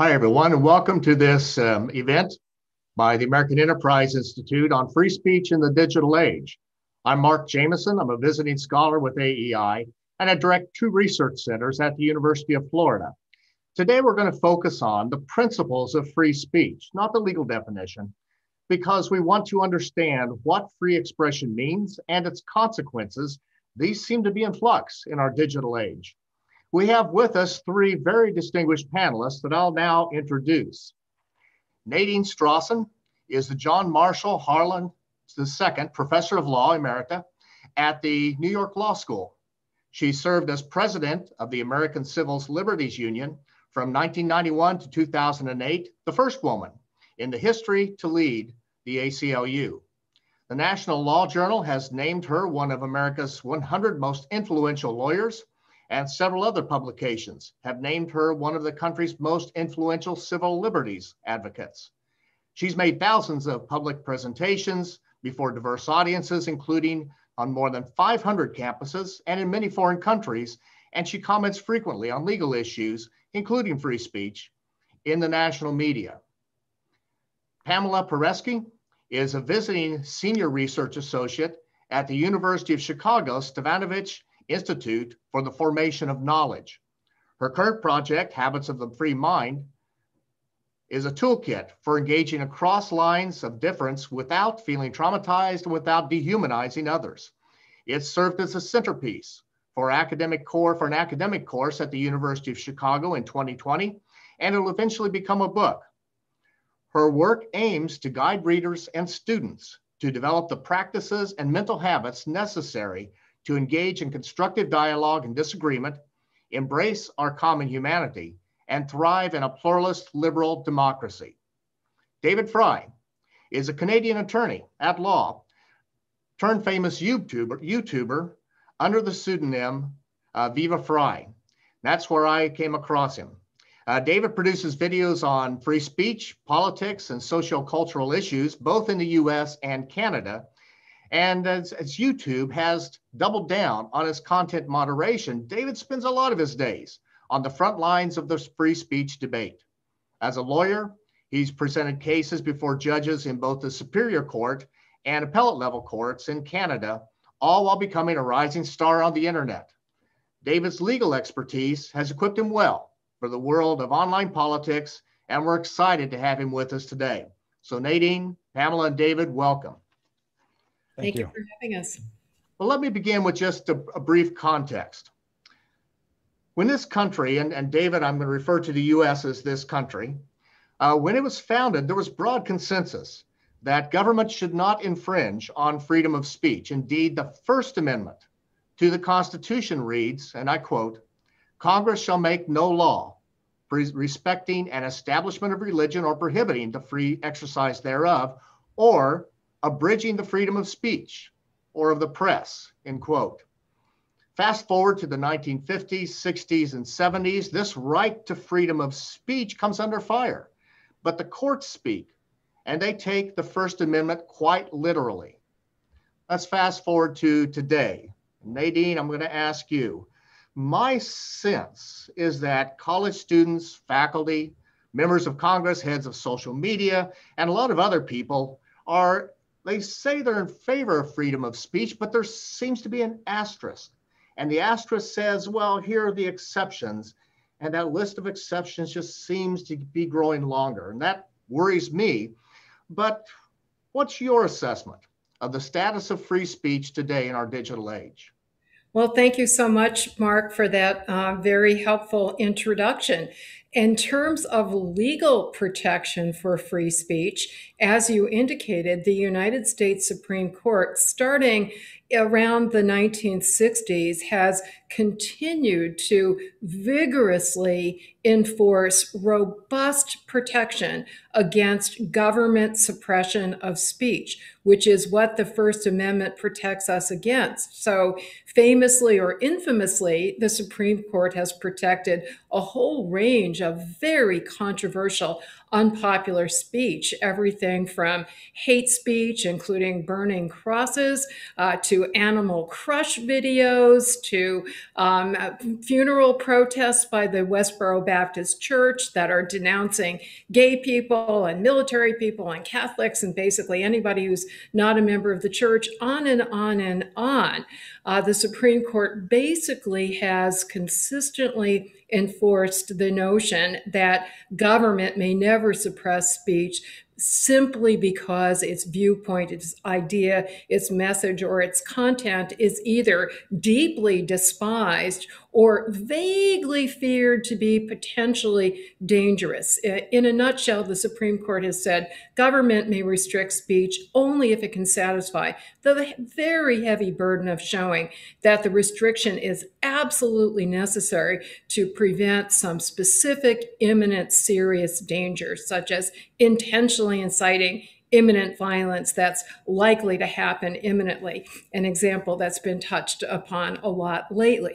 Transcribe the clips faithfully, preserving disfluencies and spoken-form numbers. Hi, everyone, and welcome to this um, event by the American Enterprise Institute on free speech in the digital age. I'm Mark Jamison. I'm a visiting scholar with A E I, and I direct two research centers at the University of Florida. Today, we're going to focus on the principles of free speech, not the legal definition, because we want to understand what free expression means and its consequences. These seem to be in flux in our digital age. We have with us three very distinguished panelists that I'll now introduce. Nadine Strossen is the John Marshall Harlan the Second Professor of Law Emerita at the New York Law School. She served as president of the American Civil Liberties Union from nineteen ninety-one to two thousand eight, the first woman in the history to lead the A C L U. The National Law Journal has named her one of America's one hundred most influential lawyers, and several other publications have named her one of the country's most influential civil liberties advocates. She's made thousands of public presentations before diverse audiences, including on more than five hundred campuses and in many foreign countries, and she comments frequently on legal issues, including free speech, in the national media. Pamela Paresky is a visiting senior research associate at the University of Chicago, Stevanovich Institute for the Formation of Knowledge. Her current project, Habits of the Free Mind, is a toolkit for engaging across lines of difference without feeling traumatized and without dehumanizing others. It served as a centerpiece for, academic core, for an academic course at the University of Chicago in twenty twenty, and it'll eventually become a book. Her work aims to guide readers and students to develop the practices and mental habits necessary to engage in constructive dialogue and disagreement, embrace our common humanity, and thrive in a pluralist liberal democracy. David Frye is a Canadian attorney at law, turned famous YouTuber, YouTuber under the pseudonym uh, Viva Frye. That's where I came across him. Uh, David produces videos on free speech, politics, and socio-cultural issues, both in the U S and Canada. And as, as YouTube has doubled down on its content moderation, David spends a lot of his days on the front lines of the free speech debate. As a lawyer, he's presented cases before judges in both the Superior Court and appellate level courts in Canada, all while becoming a rising star on the internet. David's legal expertise has equipped him well for the world of online politics, and we're excited to have him with us today. So Nadine, Pamela, and David, welcome. Thank, Thank you. you for having us. Well, let me begin with just a, a brief context. When this country, and, and David, I'm going to refer to the U S as this country, uh, when it was founded, there was broad consensus that government should not infringe on freedom of speech. Indeed, the First Amendment to the Constitution reads, and I quote, "Congress shall make no law respecting an establishment of religion or prohibiting the free exercise thereof, or abridging the freedom of speech or of the press," end quote. Fast forward to the nineteen fifties, sixties, and seventies, this right to freedom of speech comes under fire, but the courts speak, and they take the First Amendment quite literally. Let's fast forward to today. Nadine, I'm going to ask you, my sense is that college students, faculty, members of Congress, heads of social media, and a lot of other people are They say they're in favor of freedom of speech, but there seems to be an asterisk. And the asterisk says, well, here are the exceptions. And that list of exceptions just seems to be growing longer. And that worries me. But what's your assessment of the status of free speech today in our digital age? Well, thank you so much, Mark, for that uh, very helpful introduction. In terms of legal protection for free speech, as you indicated, the United States Supreme Court, starting around the nineteen sixties, has continued to vigorously enforce robust protection against government suppression of speech, which is what the First Amendment protects us against. So famously or infamously, the Supreme Court has protected a whole range range of very controversial, unpopular speech, everything from hate speech, including burning crosses, uh, to animal crush videos, to um, funeral protests by the Westboro Baptist Church that are denouncing gay people and military people and Catholics and basically anybody who's not a member of the church, on and on and on. Uh, the Supreme Court basically has consistently enforced the notion that government may never suppress speech simply because its viewpoint, its idea, its message, or its content is either deeply despised or vaguely feared to be potentially dangerous. In a nutshell, the Supreme Court has said government may restrict speech only if it can satisfy the very heavy burden of showing that the restriction is absolutely necessary to prevent some specific, imminent, serious danger, such as intentionally inciting imminent violence that's likely to happen imminently, an example that's been touched upon a lot lately.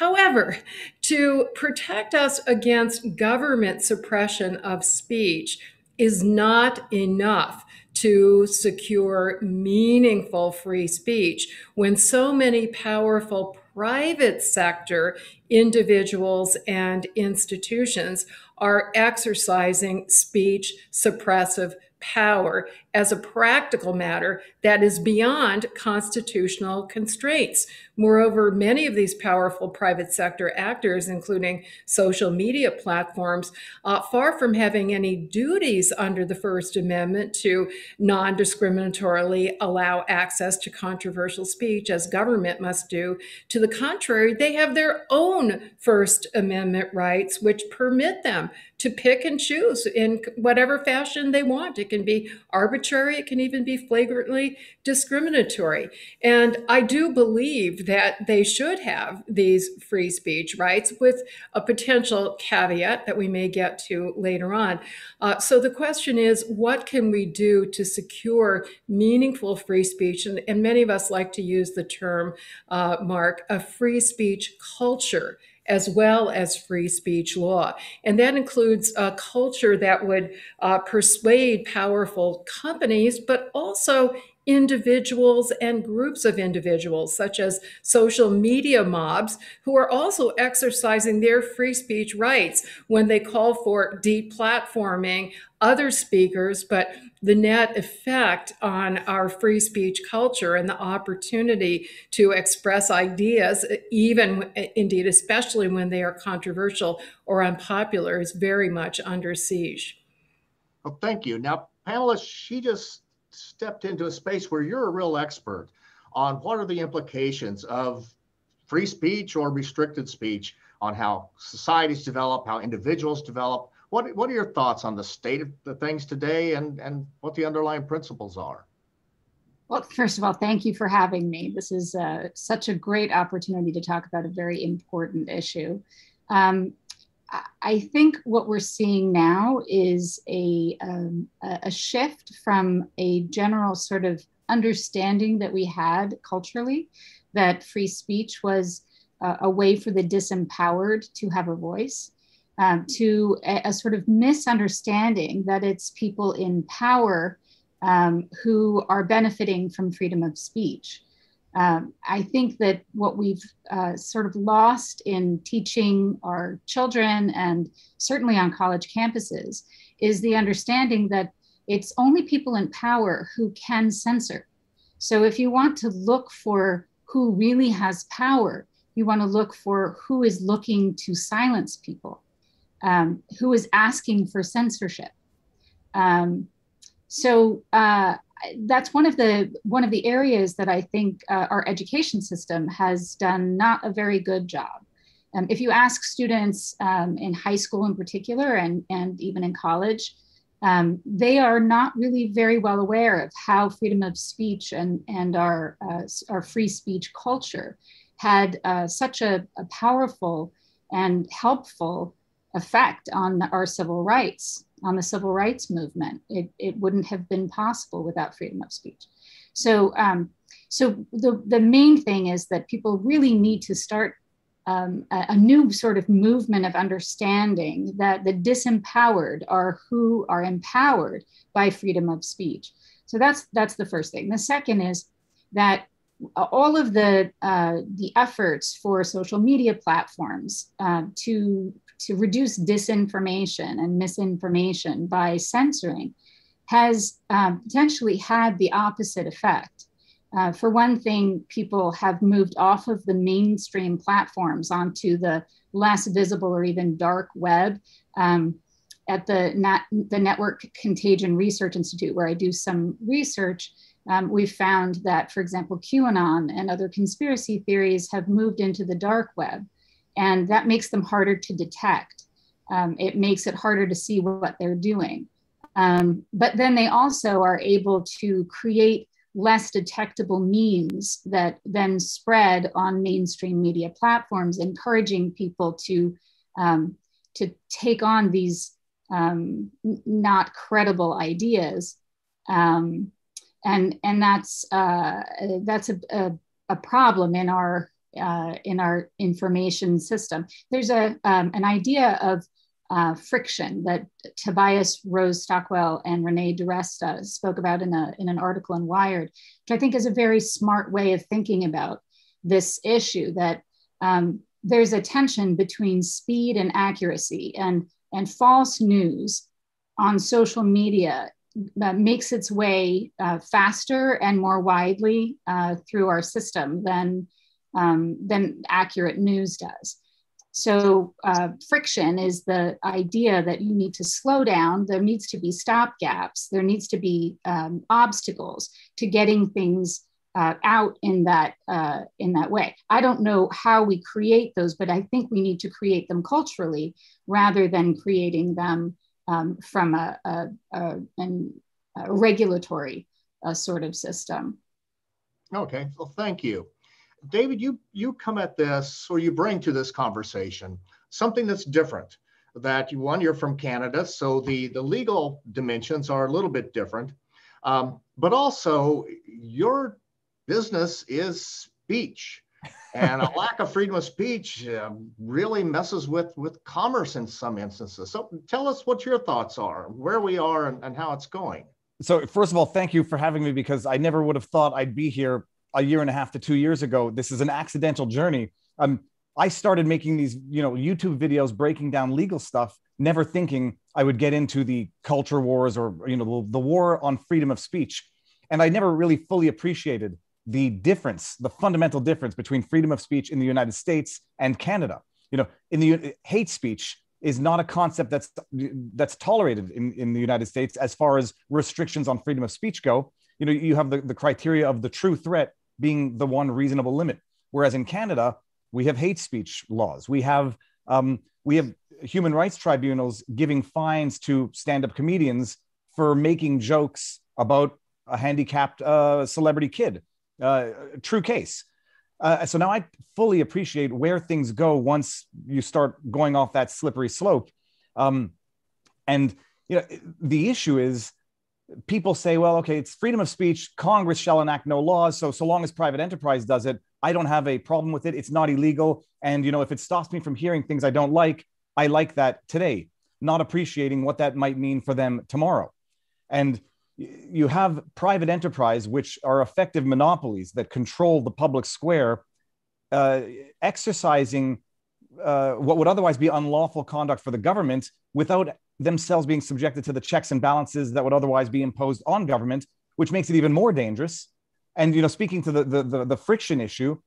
However, to protect us against government suppression of speech is not enough to secure meaningful free speech when so many powerful private sector individuals and institutions are exercising speech suppressive power as a practical matter that is beyond constitutional constraints. Moreover, many of these powerful private sector actors, including social media platforms, uh, far from having any duties under the First Amendment to non-discriminatorily allow access to controversial speech, as government must do, to the contrary, they have their own First Amendment rights, which permit them to pick and choose in whatever fashion they want. It can be arbitrary, it can even be flagrantly discriminatory. And I do believe that they should have these free speech rights, with a potential caveat that we may get to later on. Uh, so the question is, what can we do to secure meaningful free speech? And, and many of us like to use the term, uh, Mark, a free speech culture, as well as free speech law. And that includes a culture that would uh, persuade powerful companies, but also individuals and groups of individuals, such as social media mobs, who are also exercising their free speech rights when they call for deplatforming other speakers. But the net effect on our free speech culture and the opportunity to express ideas, even indeed, especially when they are controversial or unpopular, is very much under siege. Well, thank you. Now, Pamela, she just stepped into a space where you're a real expert on what are the implications of free speech or restricted speech on how societies develop, how individuals develop. What, what are your thoughts on the state of the things today and, and what the underlying principles are? Well, first of all, thank you for having me. This is uh, such a great opportunity to talk about a very important issue. Um, I think what we're seeing now is a, um, a shift from a general sort of understanding that we had culturally, that free speech was uh, a way for the disempowered to have a voice, um, to a, a sort of misunderstanding that it's people in power um, who are benefiting from freedom of speech. Um, I think that what we've uh, sort of lost in teaching our children, and certainly on college campuses, is the understanding that it's only people in power who can censor. So if you want to look for who really has power, you want to look for who is looking to silence people, um, who is asking for censorship. Um, so, uh, That's one of the one of the areas that I think uh, our education system has done not a very good job. Um, if you ask students um, in high school in particular, and, and even in college, um, they are not really very well aware of how freedom of speech and, and our, uh, our free speech culture had uh, such a, a powerful and helpful effect on our civil rights. On the civil rights movement, it, it wouldn't have been possible without freedom of speech. So, um, so the, the main thing is that people really need to start um, a, a new sort of movement of understanding that the disempowered are who are empowered by freedom of speech. So that's that's the first thing. The second is that all of the uh, the efforts for social media platforms uh, to to reduce disinformation and misinformation by censoring has um, potentially had the opposite effect. Uh, for one thing, people have moved off of the mainstream platforms onto the less visible or even dark web. Um, at the, Nat, the Network Contagion Research Institute, where I do some research, um, we've found that, for example, QAnon and other conspiracy theories have moved into the dark web, and that makes them harder to detect. Um, it makes it harder to see what they're doing. Um, but then they also are able to create less detectable memes that then spread on mainstream media platforms, encouraging people to, um, to take on these um, not credible ideas. Um, and, and that's, uh, that's a, a, a problem in our, uh, in our information system. There's a, um, an idea of Uh, friction that Tobias Rose Stockwell and Renée DiResta spoke about in, a, in an article in Wired, which I think is a very smart way of thinking about this issue, that um, there's a tension between speed and accuracy, and, and false news on social media that makes its way uh, faster and more widely uh, through our system than, um, than accurate news does. So uh, friction is the idea that you need to slow down. There needs to be stop gaps. There needs to be um, obstacles to getting things uh, out in that, uh, in that way. I don't know how we create those, but I think we need to create them culturally rather than creating them um, from a, a, a, an, a regulatory uh, sort of system. Okay, well, thank you. David, you, you come at this, or you bring to this conversation something that's different, that you, one, you're from Canada, so the, the legal dimensions are a little bit different, um, but also your business is speech, and a lack of freedom of speech uh, really messes with, with commerce in some instances. So tell us what your thoughts are, where we are, and, and how it's going. So first of all, thank you for having me, because I never would have thought I'd be here a year and a half to two years ago. This is an accidental journey. Um, I started making these, you know, YouTube videos breaking down legal stuff, never thinking I would get into the culture wars or, you know, the, the war on freedom of speech. And I never really fully appreciated the difference, the fundamental difference between freedom of speech in the United States and Canada. You know, in the hate speech is not a concept that's that's tolerated in, in the United States as far as restrictions on freedom of speech go. You know, you have the, the criteria of the true threat being the one reasonable limit. Whereas in Canada, we have hate speech laws. We have um, we have human rights tribunals giving fines to stand-up comedians for making jokes about a handicapped uh, celebrity kid. Uh, true case. Uh, so now I fully appreciate where things go once you start going off that slippery slope. Um, and you know, the issue is, people say, well, okay, it's freedom of speech. Congress shall enact no laws. So, so long as private enterprise does it, I don't have a problem with it. It's not illegal. And, you know, if it stops me from hearing things I don't like, I like that today, not appreciating what that might mean for them tomorrow. And you have private enterprise, which are effective monopolies that control the public square, uh, exercising uh, what would otherwise be unlawful conduct for the government without themselves being subjected to the checks and balances that would otherwise be imposed on government, which makes it even more dangerous. And, you know, speaking to the, the, the, the friction issue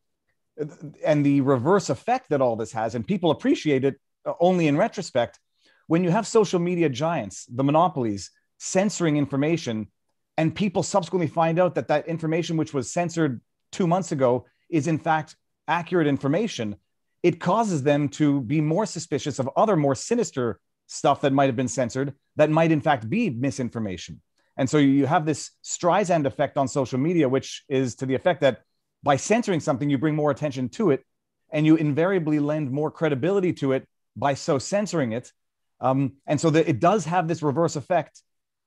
and the reverse effect that all this has, and people appreciate it only in retrospect, when you have social media giants, the monopolies, censoring information, and people subsequently find out that that information which was censored two months ago is in fact accurate information, it causes them to be more suspicious of other more sinister stuff that might have been censored that might in fact be misinformation. And so you have this Streisand effect on social media, which is to the effect that by censoring something, you bring more attention to it, and you invariably lend more credibility to it by so censoring it. Um, and so that it does have this reverse effect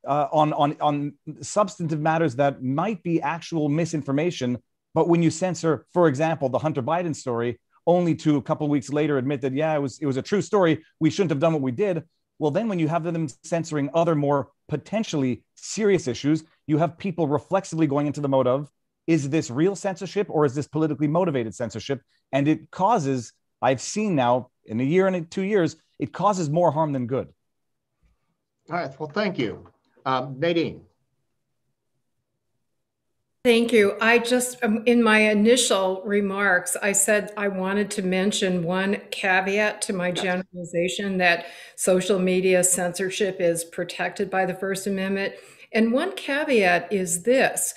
uh, on, on, on substantive matters that might be actual misinformation. But when you censor, for example, the Hunter Biden story, only to a couple of weeks later admit that, yeah, it was, it was a true story. We shouldn't have done what we did. Well, then when you have them censoring other more potentially serious issues, you have people reflexively going into the mode of, is this real censorship or is this politically motivated censorship? And it causes, I've seen now in a year and two years, it causes more harm than good. All right, well, thank you. Um, Nadine. Thank you. I just, um, in my initial remarks, I said I wanted to mention one caveat to my generalization that social media censorship is protected by the First Amendment. And one caveat is this.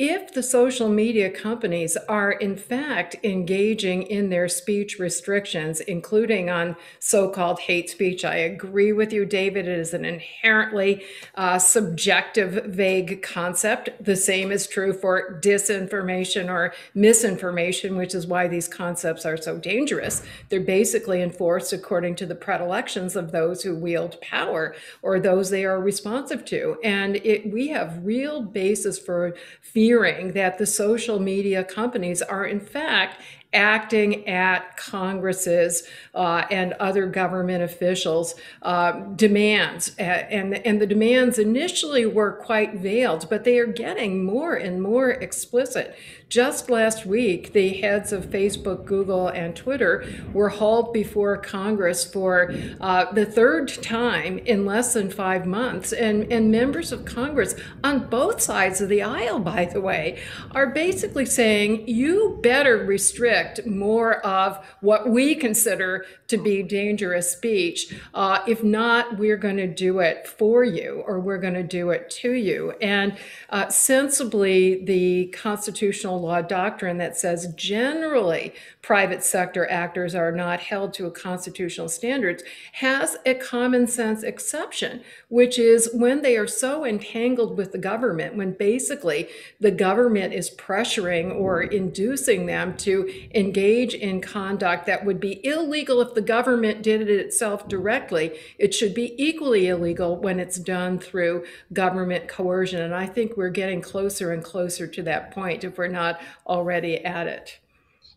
If the social media companies are in fact engaging in their speech restrictions, including on so-called hate speech, I agree with you, David, it is an inherently uh, subjective, vague concept. The same is true for disinformation or misinformation, which is why these concepts are so dangerous. They're basically enforced according to the predilections of those who wield power or those they are responsive to. And it, we have real basis for fear Hearing that the social media companies are in fact acting at Congress's uh, and other government officials' uh, demands. And, and the demands initially were quite veiled, but they are getting more and more explicit. Just last week, the heads of Facebook, Google, and Twitter were hauled before Congress for uh, the third time in less than five months. And, and members of Congress on both sides of the aisle, by the way, are basically saying, you better restrict more of what we consider to be dangerous speech. Uh, if not, we're going to do it for you, or we're going to do it to you. And uh, sensibly, the constitutional law doctrine that says generally private sector actors are not held to constitutional standards has a common sense exception, which is when they are so entangled with the government, when basically the government is pressuring or inducing them to engage in conduct that would be illegal if the government did it itself directly. It should be equally illegal when it's done through government coercion. And I think we're getting closer and closer to that point if we're not already at it.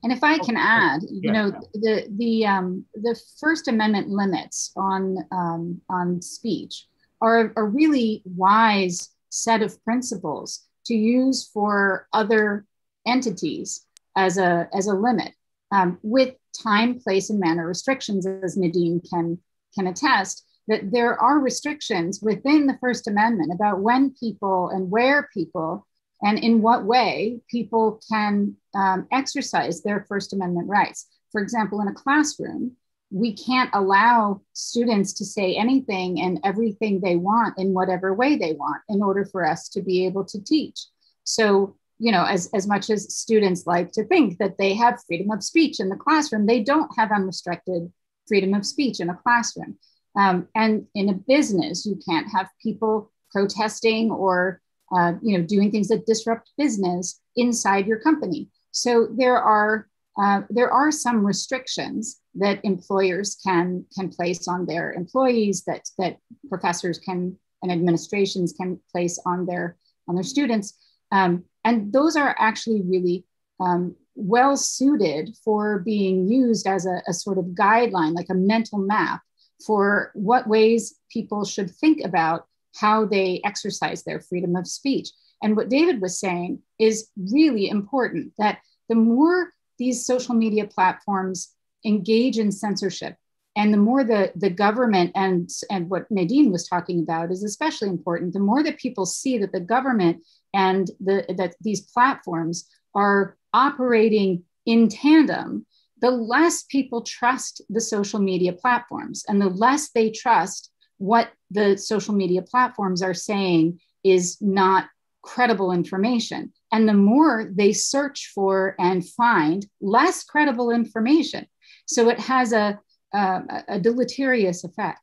And if I can add, you know, the the um, the First Amendment limits on um, on speech are a really wise set of principles to use for other entities as a as a limit, um, with time, place, and manner restrictions, as Nadine can can attest, that there are restrictions within the First Amendment about when people and where people and in what way people can um, exercise their First Amendment rights. For example, in a classroom, we can't allow students to say anything and everything they want in whatever way they want in order for us to be able to teach. So, you know, as, as much as students like to think that they have freedom of speech in the classroom, they don't have unrestricted freedom of speech in a classroom. Um, and in a business, you can't have people protesting or, uh, you know, doing things that disrupt business inside your company. So there are, uh, there are some restrictions that employers can, can place on their employees, that, that professors can, and administrations can place on their, on their students. Um, And those are actually really um, well suited for being used as a, a sort of guideline, like a mental map for what ways people should think about how they exercise their freedom of speech. And what David was saying is really important, that the more these social media platforms engage in censorship, and the more the, the government, and, and what Nadine was talking about is especially important, the more that people see that the government and the, that these platforms are operating in tandem, the less people trust the social media platforms and the less they trust what the social media platforms are saying is not credible information. And the more they search for and find less credible information. So it has a, a, a deleterious effect.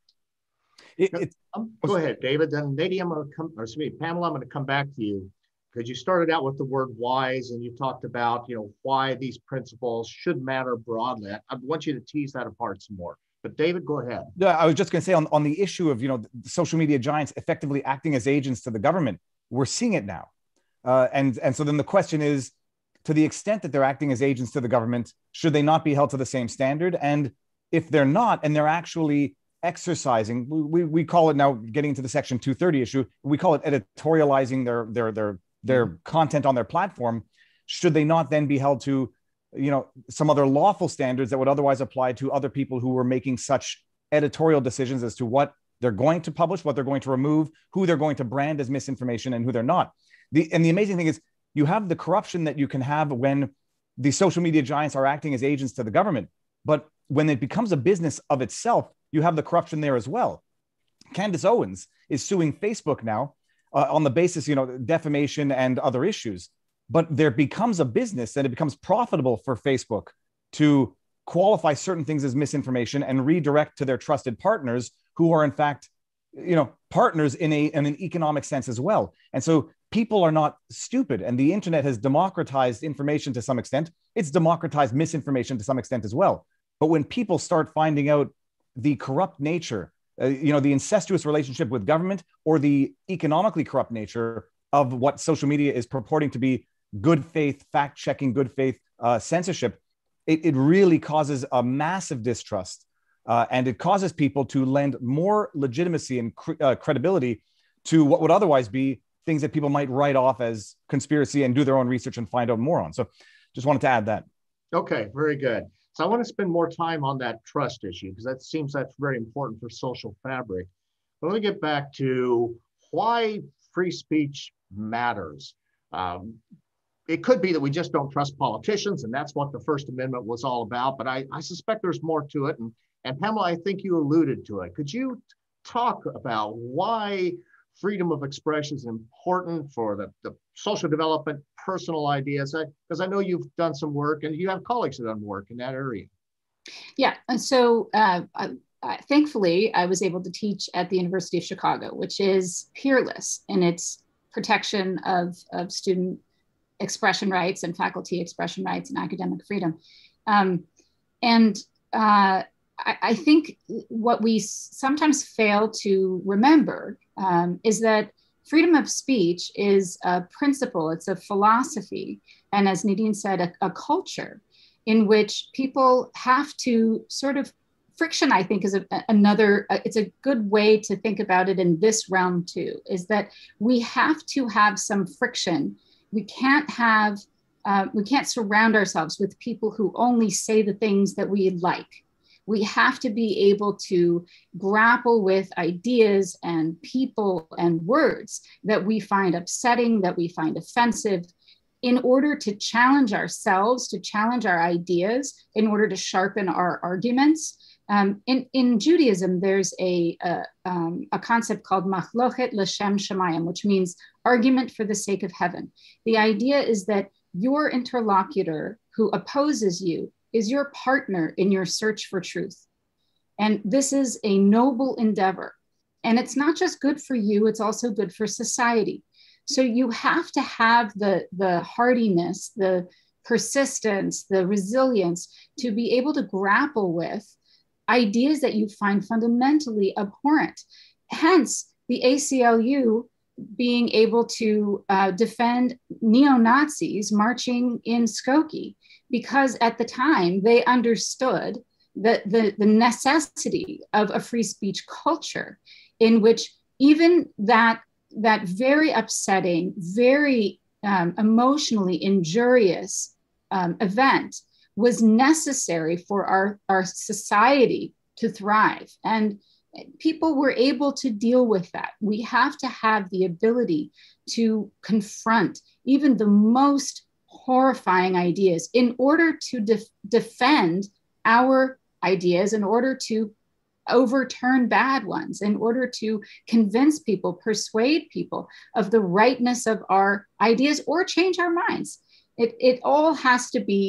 It, it, Go ahead, David, then Nadine, I'm gonna come, or excuse me, Pamela, I'm gonna come back to you, because you started out with the word wise and you talked about, you know, why these principles should matter broadly. I want you to tease that apart some more, but David, go ahead. Yeah, I was just gonna say on, on the issue of, you know, the social media giants effectively acting as agents to the government, we're seeing it now. Uh, and, and so then the question is, to the extent that they're acting as agents to the government, should they not be held to the same standard? And if they're not, and they're actually exercising, we, we call it now, getting into the Section two thirty issue, we call it editorializing their, their, their, their content on their platform, should they not then be held to, you know, some other lawful standards that would otherwise apply to other people who were making such editorial decisions as to what they're going to publish, what they're going to remove, who they're going to brand as misinformation and who they're not. The, and the amazing thing is you have the corruption that you can have when the social media giants are acting as agents to the government. But when it becomes a business of itself, you have the corruption there as well. Candace Owens is suing Facebook now uh, on the basis, you know, defamation and other issues. But there becomes a business and it becomes profitable for Facebook to qualify certain things as misinformation and redirect to their trusted partners who are in fact, you know, partners in, a, in an economic sense as well. And so people are not stupid, and the internet has democratized information to some extent. It's democratized misinformation to some extent as well. But when people start finding out the corrupt nature, uh, you know, the incestuous relationship with government or the economically corrupt nature of what social media is purporting to be good faith, fact-checking, good faith uh, censorship, it, it really causes a massive distrust. Uh, and it causes people to lend more legitimacy and cre uh, credibility to what would otherwise be things that people might write off as conspiracy and do their own research and find out more on. So just wanted to add that. Okay, very good. So I want to spend more time on that trust issue because that seems that's very important for social fabric. But let me get back to why free speech matters. Um, It could be that we just don't trust politicians, and that's what the First Amendment was all about, but I, I suspect there's more to it. And, and Pamela, I think you alluded to it. Could you talk about why freedom of expression is important for the, the social development, personal ideas? Because I, I know you've done some work and you have colleagues that have done work in that area. Yeah, and so uh, I, I, thankfully, I was able to teach at the University of Chicago, which is peerless in its protection of, of student expression rights and faculty expression rights and academic freedom. Um, and uh, I, I think what we sometimes fail to remember um, is that freedom of speech is a principle, it's a philosophy. And as Nadine said, a, a culture in which people have to sort of, friction I think is a, another, it's a good way to think about it in this realm too, is that we have to have some friction. We can't have, uh, we can't surround ourselves with people who only say the things that we like. We have to be able to grapple with ideas and people and words that we find upsetting, that we find offensive, in order to challenge ourselves, to challenge our ideas, in order to sharpen our arguments. Um, in, in Judaism, there's a, a, um, a concept called machloket leshem shemayim, which means argument for the sake of heaven. The idea is that your interlocutor who opposes you is your partner in your search for truth. And this is a noble endeavor. And it's not just good for you, it's also good for society. So you have to have the, the hardiness, the persistence, the resilience to be able to grapple with ideas that you find fundamentally abhorrent. Hence, the A C L U being able to uh, defend neo-Nazis marching in Skokie, because at the time they understood the, the, the necessity of a free speech culture in which even that, that very upsetting, very um, emotionally injurious um, event was necessary for our, our society to thrive. And people were able to deal with that. We have to have the ability to confront even the most horrifying ideas in order to def defend our ideas, in order to overturn bad ones, in order to convince people, persuade people of the rightness of our ideas or change our minds. It, it all has to be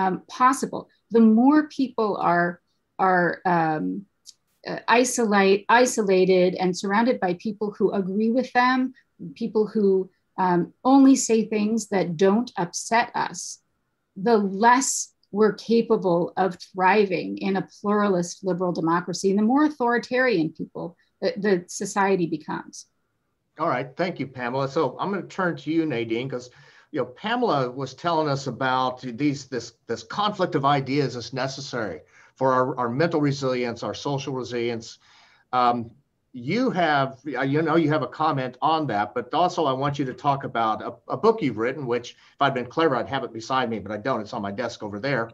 Um, possible. The more people are are um, uh, isolate, isolated and surrounded by people who agree with them, people who um, only say things that don't upset us, the less we're capable of thriving in a pluralist liberal democracy, and the more authoritarian people the, the society becomes. All right, thank you, Pamela. So I'm going to turn to you, Nadine, because you know, Pamela was telling us about these, this, this conflict of ideas is necessary for our, our mental resilience, our social resilience. Um, you have, you know, you have a comment on that, but also I want you to talk about a, a book you've written, which if I'd been clever, I'd have it beside me, but I don't, it's on my desk over there,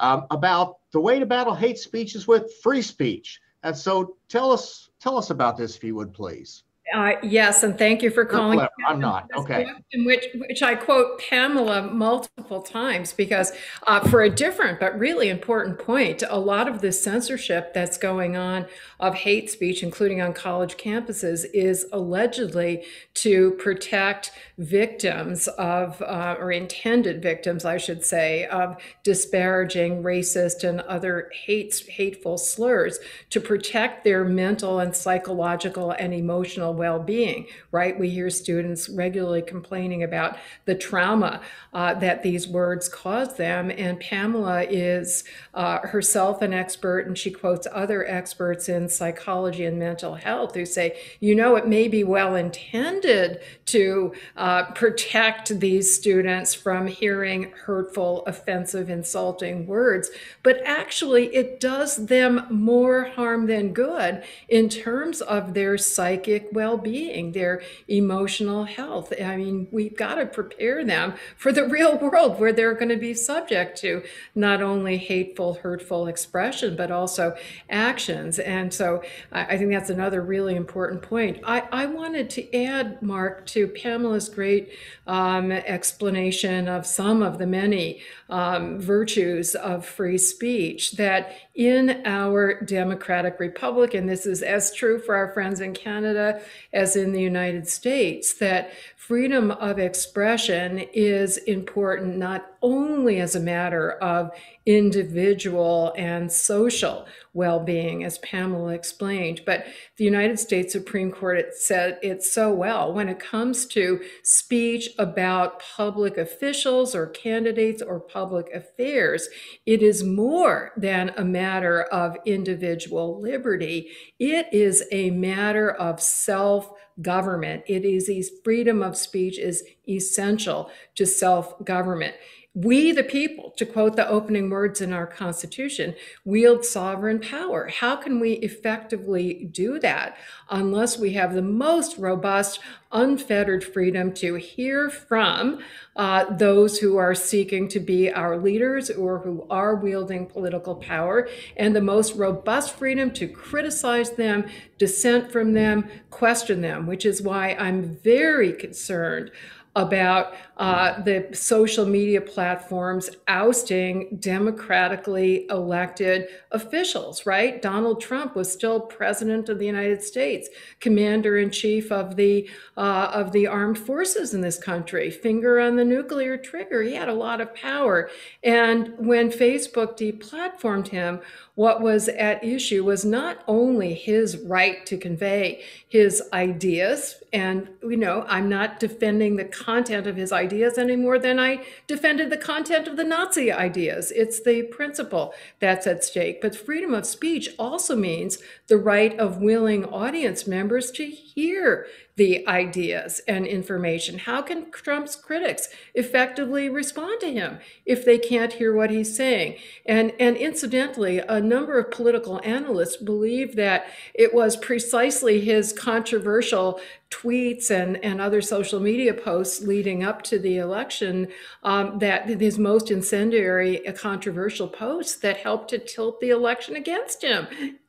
um, about the way to battle hate speech is with free speech. And so tell us, tell us about this, if you would, please. Uh, yes, and thank you for calling. I'm not, okay. In which, which I quote Pamela multiple times because uh, for a different but really important point, a lot of this censorship that's going on of hate speech, including on college campuses, is allegedly to protect victims of, uh, or intended victims, I should say, of disparaging, racist, and other hate, hateful slurs, to protect their mental and psychological and emotional well-being, right? We hear students regularly complaining about the trauma uh, that these words cause them. And Pamela is uh, herself an expert, and she quotes other experts in psychology and mental health who say, you know, it may be well intended to uh, protect these students from hearing hurtful, offensive, insulting words, but actually it does them more harm than good in terms of their psychic well-being, their emotional health. I mean, we've got to prepare them for the real world where they're going to be subject to not only hateful, hurtful expression, but also actions. And so I think that's another really important point. I, I wanted to add, Mark, to Pamela's great um, explanation of some of the many um, virtues of free speech, that in our democratic republic, and this is as true for our friends in Canada as in the United States, that freedom of expression is important not only as a matter of individual and social well-being, as Pamela explained, but the United States Supreme Court, it said it so well, when it comes to speech about public officials or candidates or public affairs, it is more than a matter of individual liberty. It is a matter of self-government. It is freedom of speech is essential to self-government. We, the people, to quote the opening words in our Constitution, wield sovereign power. How can we effectively do that unless we have the most robust, unfettered freedom to hear from uh, those who are seeking to be our leaders or who are wielding political power, and the most robust freedom to criticize them, dissent from them, question them, which is why I'm very concerned about uh, the social media platforms ousting democratically elected officials, right? Donald Trump was still president of the United States, commander-in-chief of the uh, of the armed forces in this country, finger on the nuclear trigger. He had a lot of power. And when Facebook deplatformed him, what was at issue was not only his right to convey his ideas, and, you know, I'm not defending the content of his ideas any more than I defended the content of the Nazi ideas. It's the principle that's at stake. But freedom of speech also means the right of willing audience members to hear the ideas and information. How can Trump's critics effectively respond to him if they can't hear what he's saying? And, and incidentally, a number of political analysts believe that it was precisely his controversial tweets and, and other social media posts leading up to the election, um, that his most incendiary, controversial posts, that helped to tilt the election against him.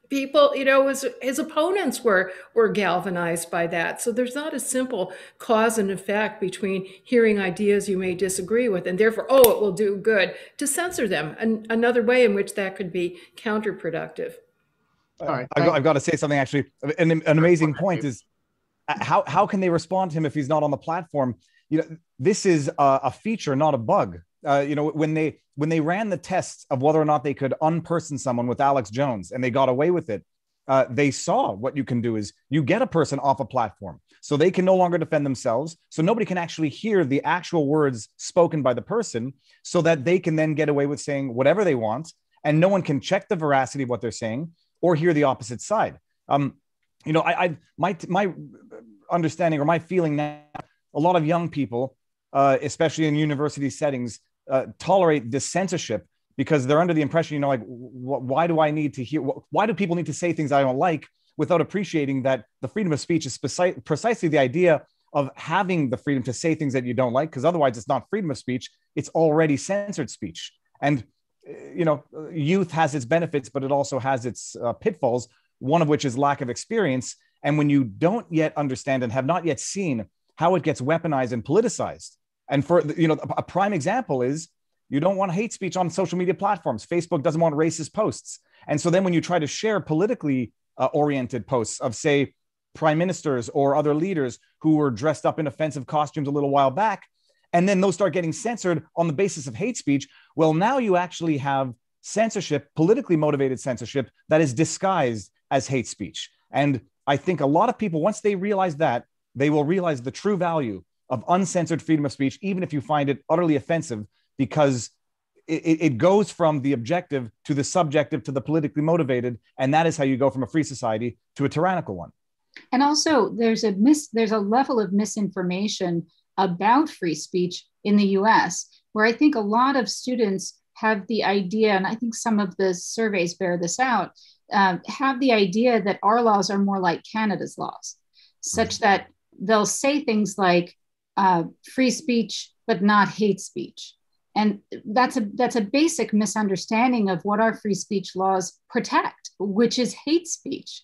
People, you know, his, his opponents were, were galvanized by that. So there's not a simple cause and effect between hearing ideas you may disagree with and therefore, oh, it will do good to censor them. An, another way in which that could be counterproductive. All right. I've got, I've got to say something, actually. An, an amazing point is how, how can they respond to him if he's not on the platform? You know, this is a, a feature, not a bug. Uh, you know, when they when they ran the tests of whether or not they could unperson someone with Alex Jones, and they got away with it, uh, they saw what you can do is you get a person off a platform so they can no longer defend themselves. So nobody can actually hear the actual words spoken by the person, so that they can then get away with saying whatever they want. And no one can check the veracity of what they're saying or hear the opposite side. Um, you know, I, I my my understanding or my feeling now, a lot of young people uh, especially in university settings, uh, tolerate this censorship because they're under the impression, you know, like, wh- why do I need to hear? Wh- why do people need to say things I don't like without appreciating that the freedom of speech is speci- precisely the idea of having the freedom to say things that you don't like, because otherwise it's not freedom of speech. It's already censored speech. And, you know, youth has its benefits, but it also has its uh, pitfalls, one of which is lack of experience. And when you don't yet understand and have not yet seen how it gets weaponized and politicized. And for, you know, a prime example is you don't want hate speech on social media platforms. Facebook doesn't want racist posts. And so then when you try to share politically uh, oriented posts of, say, prime ministers or other leaders who were dressed up in offensive costumes a little while back, and then those start getting censored on the basis of hate speech, well, now you actually have censorship, politically motivated censorship that is disguised as hate speech. And I think a lot of people, once they realize that, they will realize the true value of uncensored freedom of speech, even if you find it utterly offensive, because it, it goes from the objective to the subjective to the politically motivated. And that is how you go from a free society to a tyrannical one. And also there's a mis- there's a level of misinformation about free speech in the U S, where I think a lot of students have the idea, and I think some of the surveys bear this out, uh, have the idea that our laws are more like Canada's laws, such that they'll say things like uh, free speech, but not hate speech. And that's a that's a basic misunderstanding of what our free speech laws protect, which is hate speech.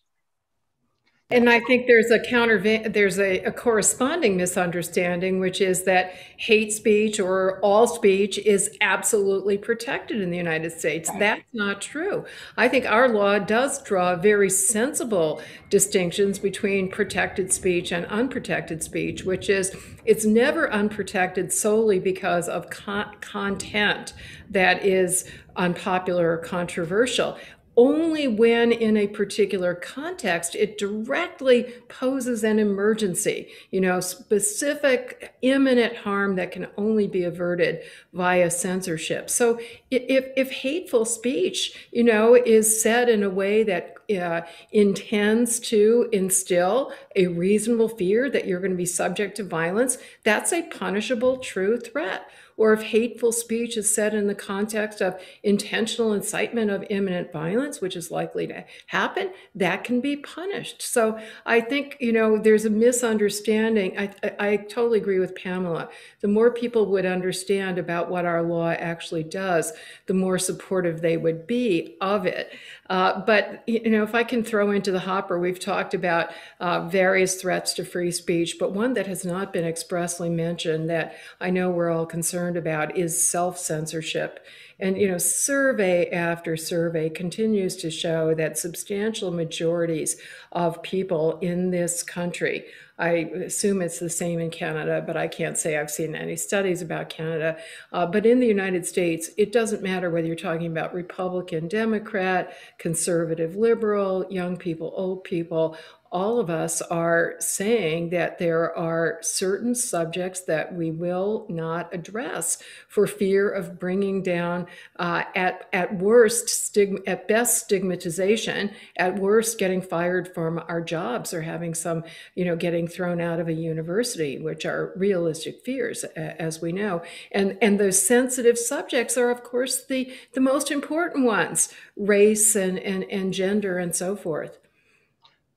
And I think there's a counter, there's a, a corresponding misunderstanding, which is that hate speech or all speech is absolutely protected in the United States. That's not true. I think our law does draw very sensible distinctions between protected speech and unprotected speech, which is it's never unprotected solely because of con- content that is unpopular or controversial. Only when in a particular context it directly poses an emergency, you know, specific imminent harm that can only be averted via censorship. So if, if hateful speech, you know, is said in a way that uh, intends to instill a reasonable fear that you're going to be subject to violence, that's a punishable true threat. Or if hateful speech is said in the context of intentional incitement of imminent violence, which is likely to happen, that can be punished. So I think, you know, there's a misunderstanding. I, I, I totally agree with Pamela. The more people would understand about what our law actually does, the more supportive they would be of it. Uh, but, you know, if I can throw into the hopper, we've talked about uh, various threats to free speech, but one that has not been expressly mentioned that I know we're all concerned about is self-censorship. And, you know, survey after survey continues to show that substantial majorities of people in this country, I assume it's the same in Canada, but I can't say I've seen any studies about Canada. Uh, but in the United States, it doesn't matter whether you're talking about Republican, Democrat, conservative, liberal, young people, old people, all of us are saying that there are certain subjects that we will not address for fear of bringing down, uh, at at worst, stigma, at best stigmatization, at worst getting fired from our jobs or having some, you know, getting thrown out of a university, which are realistic fears, as we know. And and those sensitive subjects are, of course, the the most important ones: race and and and gender and so forth.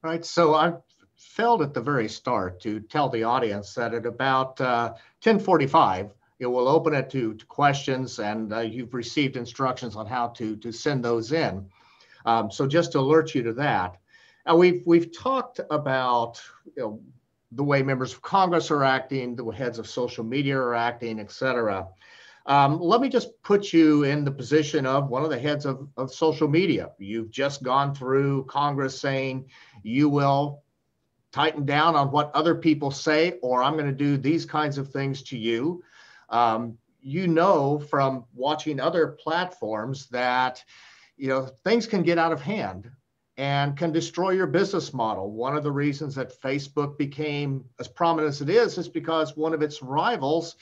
Right, so I failed at the very start to tell the audience that at about uh, ten forty-five, it will open it to, to questions, and uh, you've received instructions on how to, to send those in. Um, so just to alert you to that. Uh, we've, we've talked about, you know, the way members of Congress are acting, the heads of social media are acting, et cetera. Um, let me just put you in the position of one of the heads of, of social media. You've just gone through Congress saying you will tighten down on what other people say, or I'm going to do these kinds of things to you. Um, you know from watching other platforms that, you know, things can get out of hand and can destroy your business model. One of the reasons that Facebook became as prominent as it is is because one of its rivals,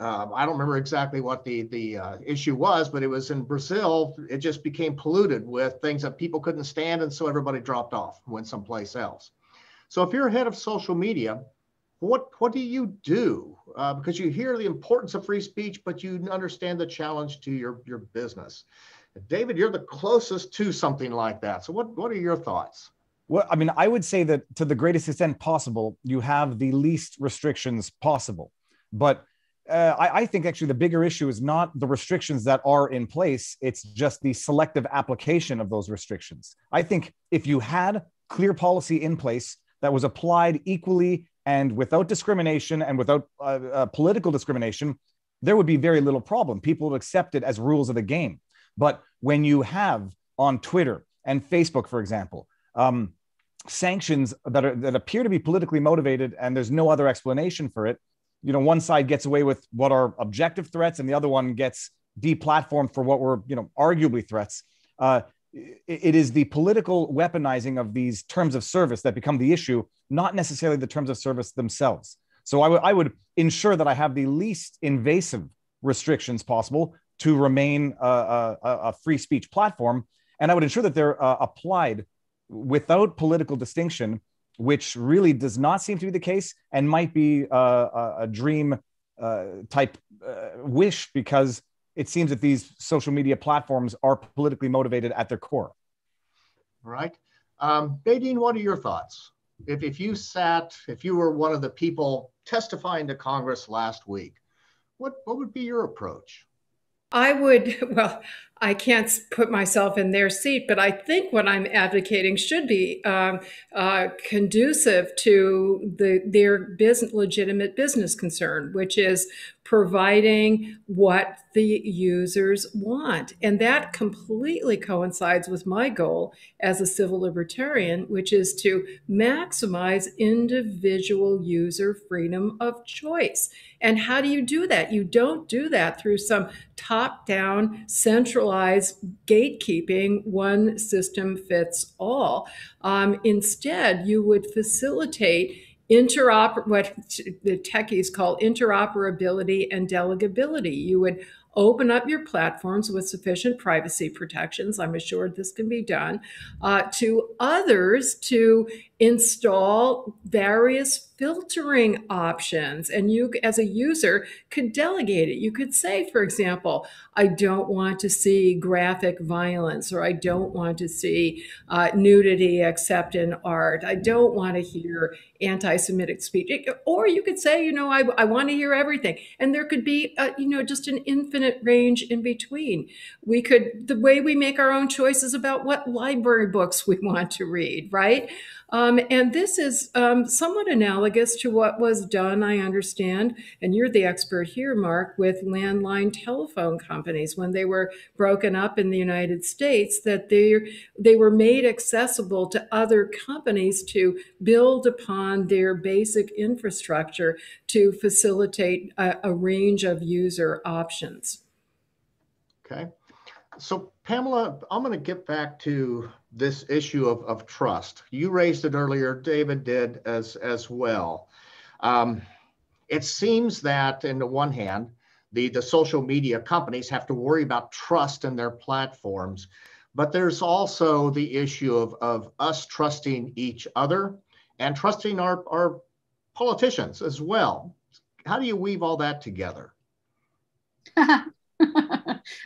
Um, I don't remember exactly what the, the uh, issue was, but it was in Brazil. It just became polluted with things that people couldn't stand. And so everybody dropped off and went someplace else. So if you're head of social media, What, what do you do? Uh, because you hear the importance of free speech, but you understand the challenge to your, your business. David, you're the closest to something like that. So what, what are your thoughts? Well, I mean, I would say that to the greatest extent possible, you have the least restrictions possible. But uh, I, I think actually the bigger issue is not the restrictions that are in place. It's just the selective application of those restrictions. I think if you had clear policy in place that was applied equally and without discrimination and without uh, uh, political discrimination, there would be very little problem. People would accept it as rules of the game. But when you have on Twitter and Facebook, for example, um, sanctions that are, that appear to be politically motivated and there's no other explanation for it, you know, one side gets away with what are objective threats and the other one gets deplatformed for what were, you know, arguably threats. Uh, it, it is the political weaponizing of these terms of service that become the issue, not necessarily the terms of service themselves. So I would I would ensure that I have the least invasive restrictions possible to remain a, a, a free speech platform. And I would ensure that they're uh, applied without political distinction, which really does not seem to be the case and might be uh, a dream uh, type uh, wish, because it seems that these social media platforms are politically motivated at their core. Right. Um, Nadine, what are your thoughts? If, if you sat, if you were one of the people testifying to Congress last week, what, what would be your approach? I would, well, I can't put myself in their seat, but I think what I'm advocating should be um, uh, conducive to the, their business, legitimate business concern, which is providing what the users want. And that completely coincides with my goal as a civil libertarian, which is to maximize individual user freedom of choice. And how do you do that? You don't do that through some top-down, centralized gatekeeping, one system fits all. Um, instead, you would facilitate interoper what the techies call interoperability and delegability. You would open up your platforms with sufficient privacy protections, I'm assured this can be done, uh, to others to install various filtering options. And you, as a user, could delegate it. You could say, for example, I don't want to see graphic violence, or I don't want to see uh, nudity except in art. I don't want to hear anti-Semitic speech. Or you could say, you know, I, I want to hear everything. And there could be, uh, you know, just an infinite range in between. We could, the way we make our own choices about what library books we want to read, right? Um, and this is um, somewhat analogous to what was done, I understand, and you're the expert here, Mark, with landline telephone companies when they were broken up in the United States, that they, they were made accessible to other companies to build upon their basic infrastructure to facilitate a, a range of user options. Okay. So, Pamela, I'm going to get back to this issue of, of trust. You raised it earlier, David did as, as well. Um, it seems that, on the one hand, the, the social media companies have to worry about trust in their platforms, but there's also the issue of, of us trusting each other and trusting our, our politicians as well. How do you weave all that together?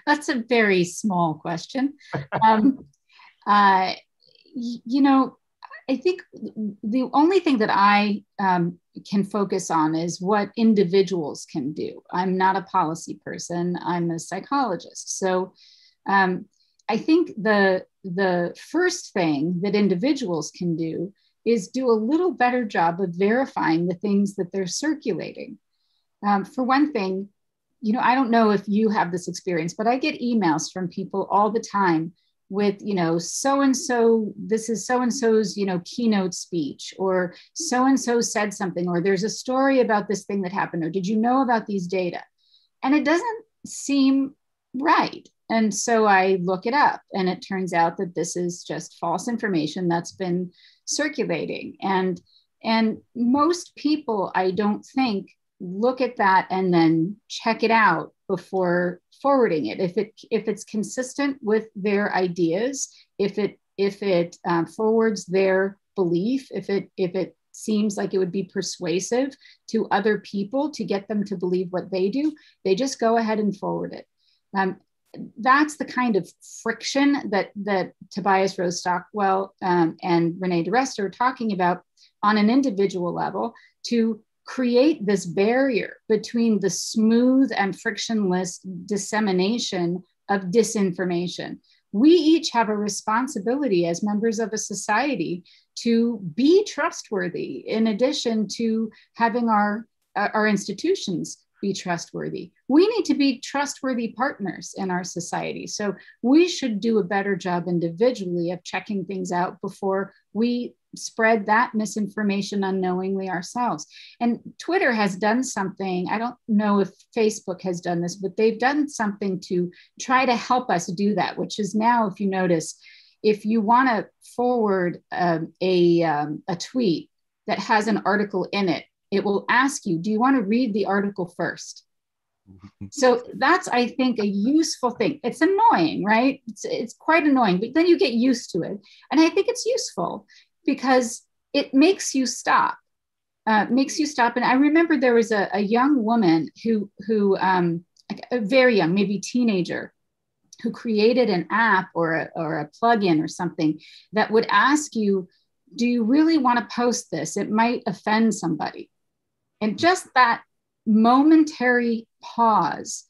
That's a very small question. Um, uh, you know, I think the only thing that I um, can focus on is what individuals can do. I'm not a policy person. I'm a psychologist. So um, I think the, the first thing that individuals can do is do a little better job of verifying the things that they're circulating. Um, for one thing, you know, I don't know if you have this experience, but I get emails from people all the time with, you know, so-and-so, this is so-and-so's, you know, keynote speech, or so-and-so said something, or there's a story about this thing that happened, or did you know about these data? And it doesn't seem right. And so I look it up and it turns out that this is just false information that's been circulating. And, and most people, I don't think, look at that and then check it out before forwarding it. If it if it's consistent with their ideas, if it if it um, forwards their belief, if it if it seems like it would be persuasive to other people to get them to believe what they do, they just go ahead and forward it. Um, that's the kind of friction that, that Tobias Rose Stockwell um, and Renée DiResta are talking about on an individual level to create this barrier between the smooth and frictionless dissemination of disinformation. We each have a responsibility as members of a society to be trustworthy, in addition to having our, uh, our institutions be trustworthy. We need to be trustworthy partners in our society. So we should do a better job individually of checking things out before we spread that misinformation unknowingly ourselves. And Twitter has done something, I don't know if Facebook has done this, but they've done something to try to help us do that, which is now, if you notice, if you want to forward um, a, um, a tweet that has an article in it, it will ask you, do you want to read the article first? So that's, I think, a useful thing. It's annoying, right? It's, it's quite annoying, but then you get used to it. And I think it's useful, because it makes you stop, uh, makes you stop. And I remember there was a, a young woman who, who um, a very young, maybe teenager, who created an app or a, or a plugin or something that would ask you, do you really want to post this? It might offend somebody. And just that momentary pause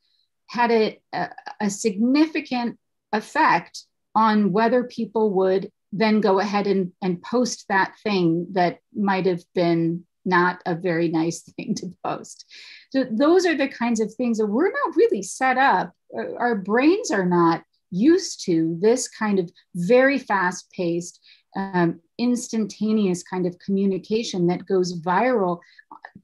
had a, a, a significant effect on whether people would then go ahead and, and post that thing that might have been not a very nice thing to post. So those are the kinds of things that we're not really set up. Our brains are not used to this kind of very fast-paced, um, instantaneous kind of communication that goes viral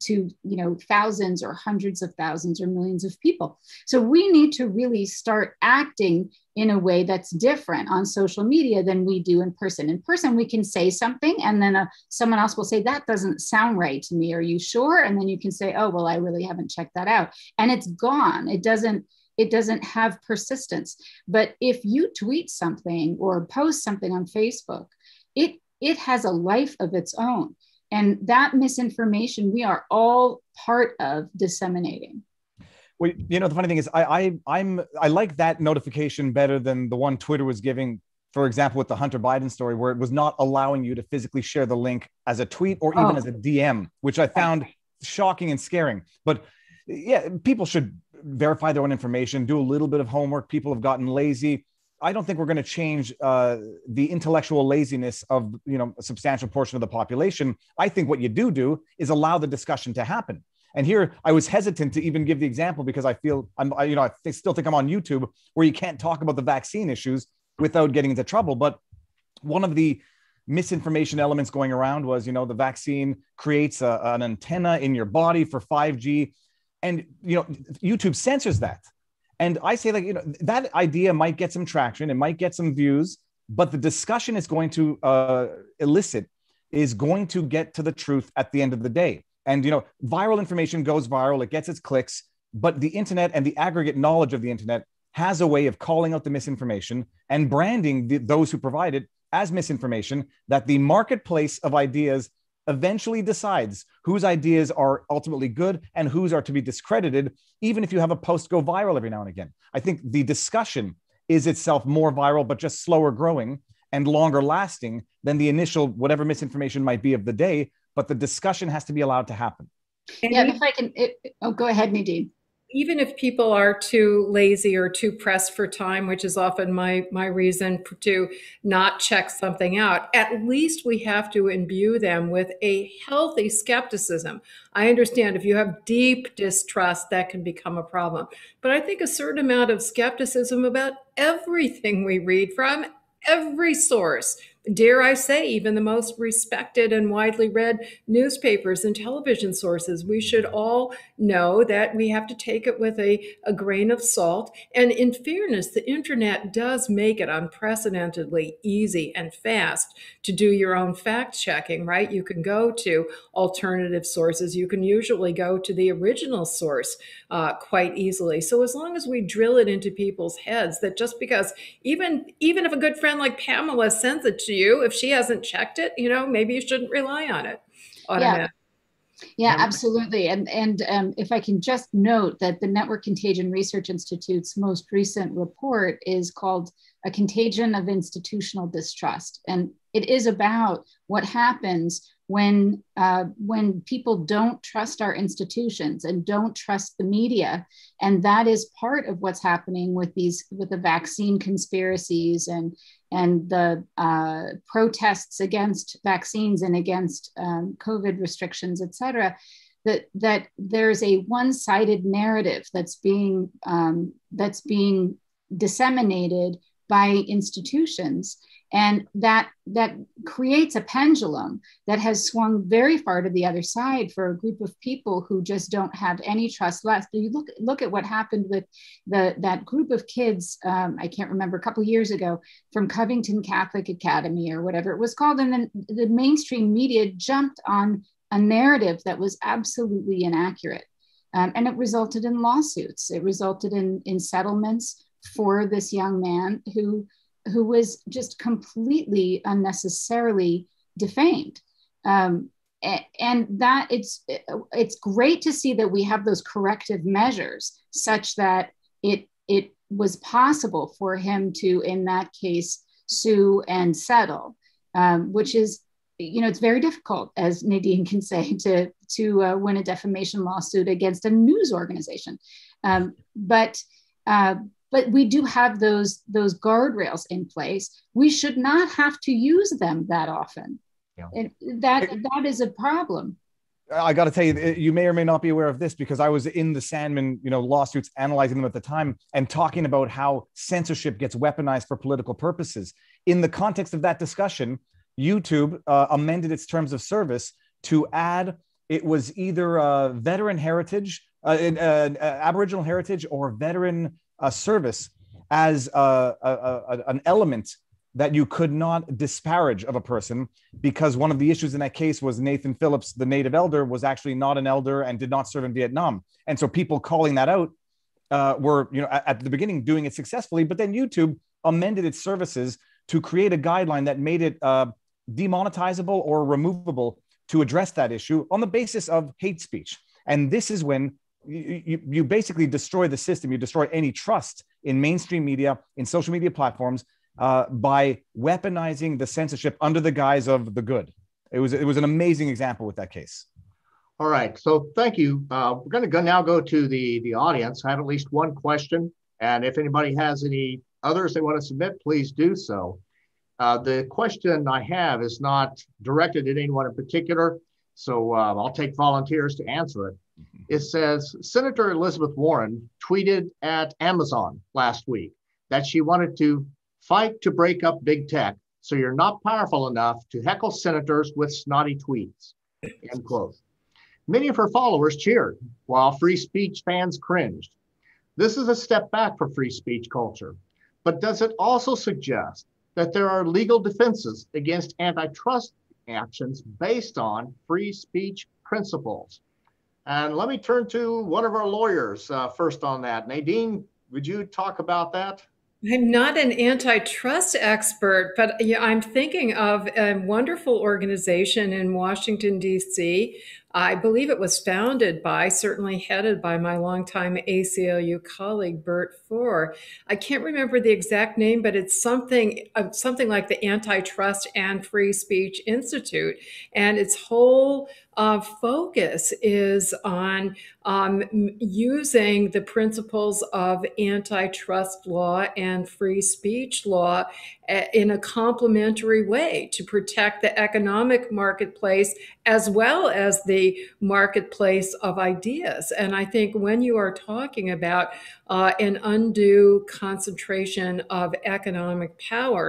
to, you know, thousands or hundreds of thousands or millions of people. So we need to really start acting in a way that's different on social media than we do in person. In person, we can say something and then uh, someone else will say, that doesn't sound right to me. Are you sure? And then you can say, oh, well, I really haven't checked that out. And it's gone. It doesn't, it doesn't have persistence. But if you tweet something or post something on Facebook, it, it has a life of its own. And that misinformation, we are all part of disseminating. Well, you know, the funny thing is, I, I, I'm, I like that notification better than the one Twitter was giving, for example, with the Hunter Biden story, where it was not allowing you to physically share the link as a tweet or even oh. as a D M, which I found shocking and scaring. But yeah, people should verify their own information, do a little bit of homework. People have gotten lazy. I don't think we're going to change uh, the intellectual laziness of, you know, a substantial portion of the population. I think what you do do is allow the discussion to happen. And here I was hesitant to even give the example because I feel I'm, I, you know, I th- still think I'm on YouTube where you can't talk about the vaccine issues without getting into trouble. But one of the misinformation elements going around was, you know, the vaccine creates a, an antenna in your body for five G, and, you know, YouTube censors that. And I say, like, you know, that idea might get some traction, it might get some views, but the discussion it's going to uh, elicit is going to get to the truth at the end of the day. And, you know, viral information goes viral, it gets its clicks, but the internet and the aggregate knowledge of the internet has a way of calling out the misinformation and branding the, those who provide it as misinformation, that the marketplace of ideas eventually decides whose ideas are ultimately good and whose are to be discredited, even if you have a post go viral every now and again. I think the discussion is itself more viral, but just slower growing and longer lasting than the initial, whatever misinformation might be of the day, but the discussion has to be allowed to happen. Yeah, if I can, it, oh, go ahead, Nadine. Even if people are too lazy or too pressed for time, which is often my, my reason to not check something out, at least we have to imbue them with a healthy skepticism. I understand if you have deep distrust, that can become a problem. But I think a certain amount of skepticism about everything we read from every source, dare I say, even the most respected and widely read newspapers and television sources. We should all know that we have to take it with a, a grain of salt. And in fairness, the internet does make it unprecedentedly easy and fast to do your own fact checking, right? You can go to alternative sources. You can usually go to the original source uh, quite easily. So as long as we drill it into people's heads that just because, even, even if a good friend like Pamela sends it to you, review, if she hasn't checked it, you know, maybe you shouldn't rely on it. Yeah. Yeah, absolutely. And and um, if I can just note that the Network Contagion Research Institute's most recent report is called A Contagion of Institutional Distrust. And it is about what happens when uh, when people don't trust our institutions and don't trust the media. And that is part of what's happening with these with the vaccine conspiracies and and the uh, protests against vaccines and against um, COVID restrictions, et cetera, that, that there's a one-sided narrative that's being, um, that's being disseminated by institutions. And that, that creates a pendulum that has swung very far to the other side for a group of people who just don't have any trust left. You look, look at what happened with the, that group of kids, um, I can't remember, a couple of years ago, from Covington Catholic Academy or whatever it was called. And then the mainstream media jumped on a narrative that was absolutely inaccurate. Um, and it resulted in lawsuits. It resulted in, in settlements for this young man who who was just completely unnecessarily defamed. Um, and that it's, it's great to see that we have those corrective measures such that it, it was possible for him to, in that case, sue and settle, um, which is, you know, it's very difficult, as Nadine can say, to, to uh, win a defamation lawsuit against a news organization. Um, but, uh, But we do have those, those guardrails in place. We should not have to use them that often. Yeah. And that, that is a problem. I got to tell you, you may or may not be aware of this, because I was in the Sandmann, you know, lawsuits, analyzing them at the time and talking about how censorship gets weaponized for political purposes. In the context of that discussion, YouTube uh, amended its terms of service to add, it was either uh, veteran heritage, uh, uh, uh, Aboriginal heritage or veteran a service as a, a, a, an element that you could not disparage of a person, because one of the issues in that case was Nathan Phillips, the native elder, was actually not an elder and did not serve in Vietnam. And so people calling that out uh, were, you know, at, at the beginning doing it successfully, but then YouTube amended its services to create a guideline that made it uh, demonetizable or removable to address that issue on the basis of hate speech. And this is when You, you, you basically destroy the system. You destroy any trust in mainstream media, in social media platforms, uh, by weaponizing the censorship under the guise of the good. It was, it was an amazing example with that case. All right. So thank you. Uh, we're going to go now go to the, the audience. I have at least one question. And if anybody has any others they want to submit, please do so. Uh, the question I have is not directed at anyone in particular. So uh, I'll take volunteers to answer it. It says, Senator Elizabeth Warren tweeted at Amazon last week that she wanted to fight to break up big tech, so you're not powerful enough to heckle senators with snotty tweets, end quote. Many of her followers cheered, while free speech fans cringed. This is a step back for free speech culture, but does it also suggest that there are legal defenses against antitrust actions based on free speech principles? And let me turn to one of our lawyers uh, first on that. Nadine, would you talk about that? I'm not an antitrust expert, but yeah, I'm thinking of a wonderful organization in Washington, D C I believe it was founded by, certainly headed by my longtime A C L U colleague, Bert Fohr. I can't remember the exact name, but it's something, uh, something like the Antitrust and Free Speech Institute. And its whole uh, focus is on um, using the principles of antitrust law and free speech law in a complementary way to protect the economic marketplace as well as the marketplace of ideas. And I think when you are talking about uh, an undue concentration of economic power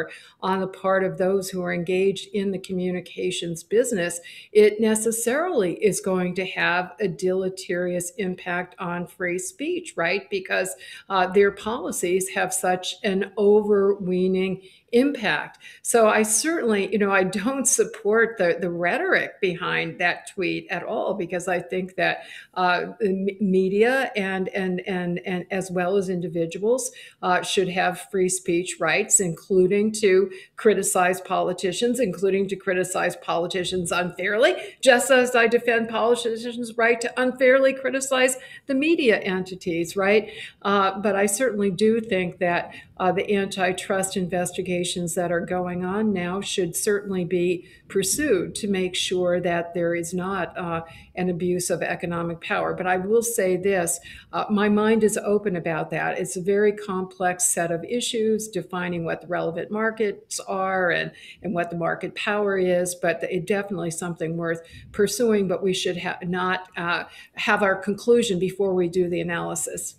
on the part of those who are engaged in the communications business, it necessarily is going to have a deleterious impact on free speech, right? Because uh, their policies have such an overweening impact. So I certainly, you know, I don't support the, the rhetoric behind that tweet at all, because I think that uh, media and, and, and, and as well as individuals uh, should have free speech rights, including to criticize politicians, including to criticize politicians unfairly, just as I defend politicians' right to unfairly criticize the media entities, right? Uh, but I certainly do think that uh, the antitrust investigations that are going on now should certainly be pursued to make sure that there is not uh, an abuse of economic power. But I will say this, uh, my mind is open about that. It's a very complex set of issues, defining what the relevant markets are and, and what the market power is, but it definitely something worth pursuing, but we should ha not uh, have our conclusion before we do the analysis.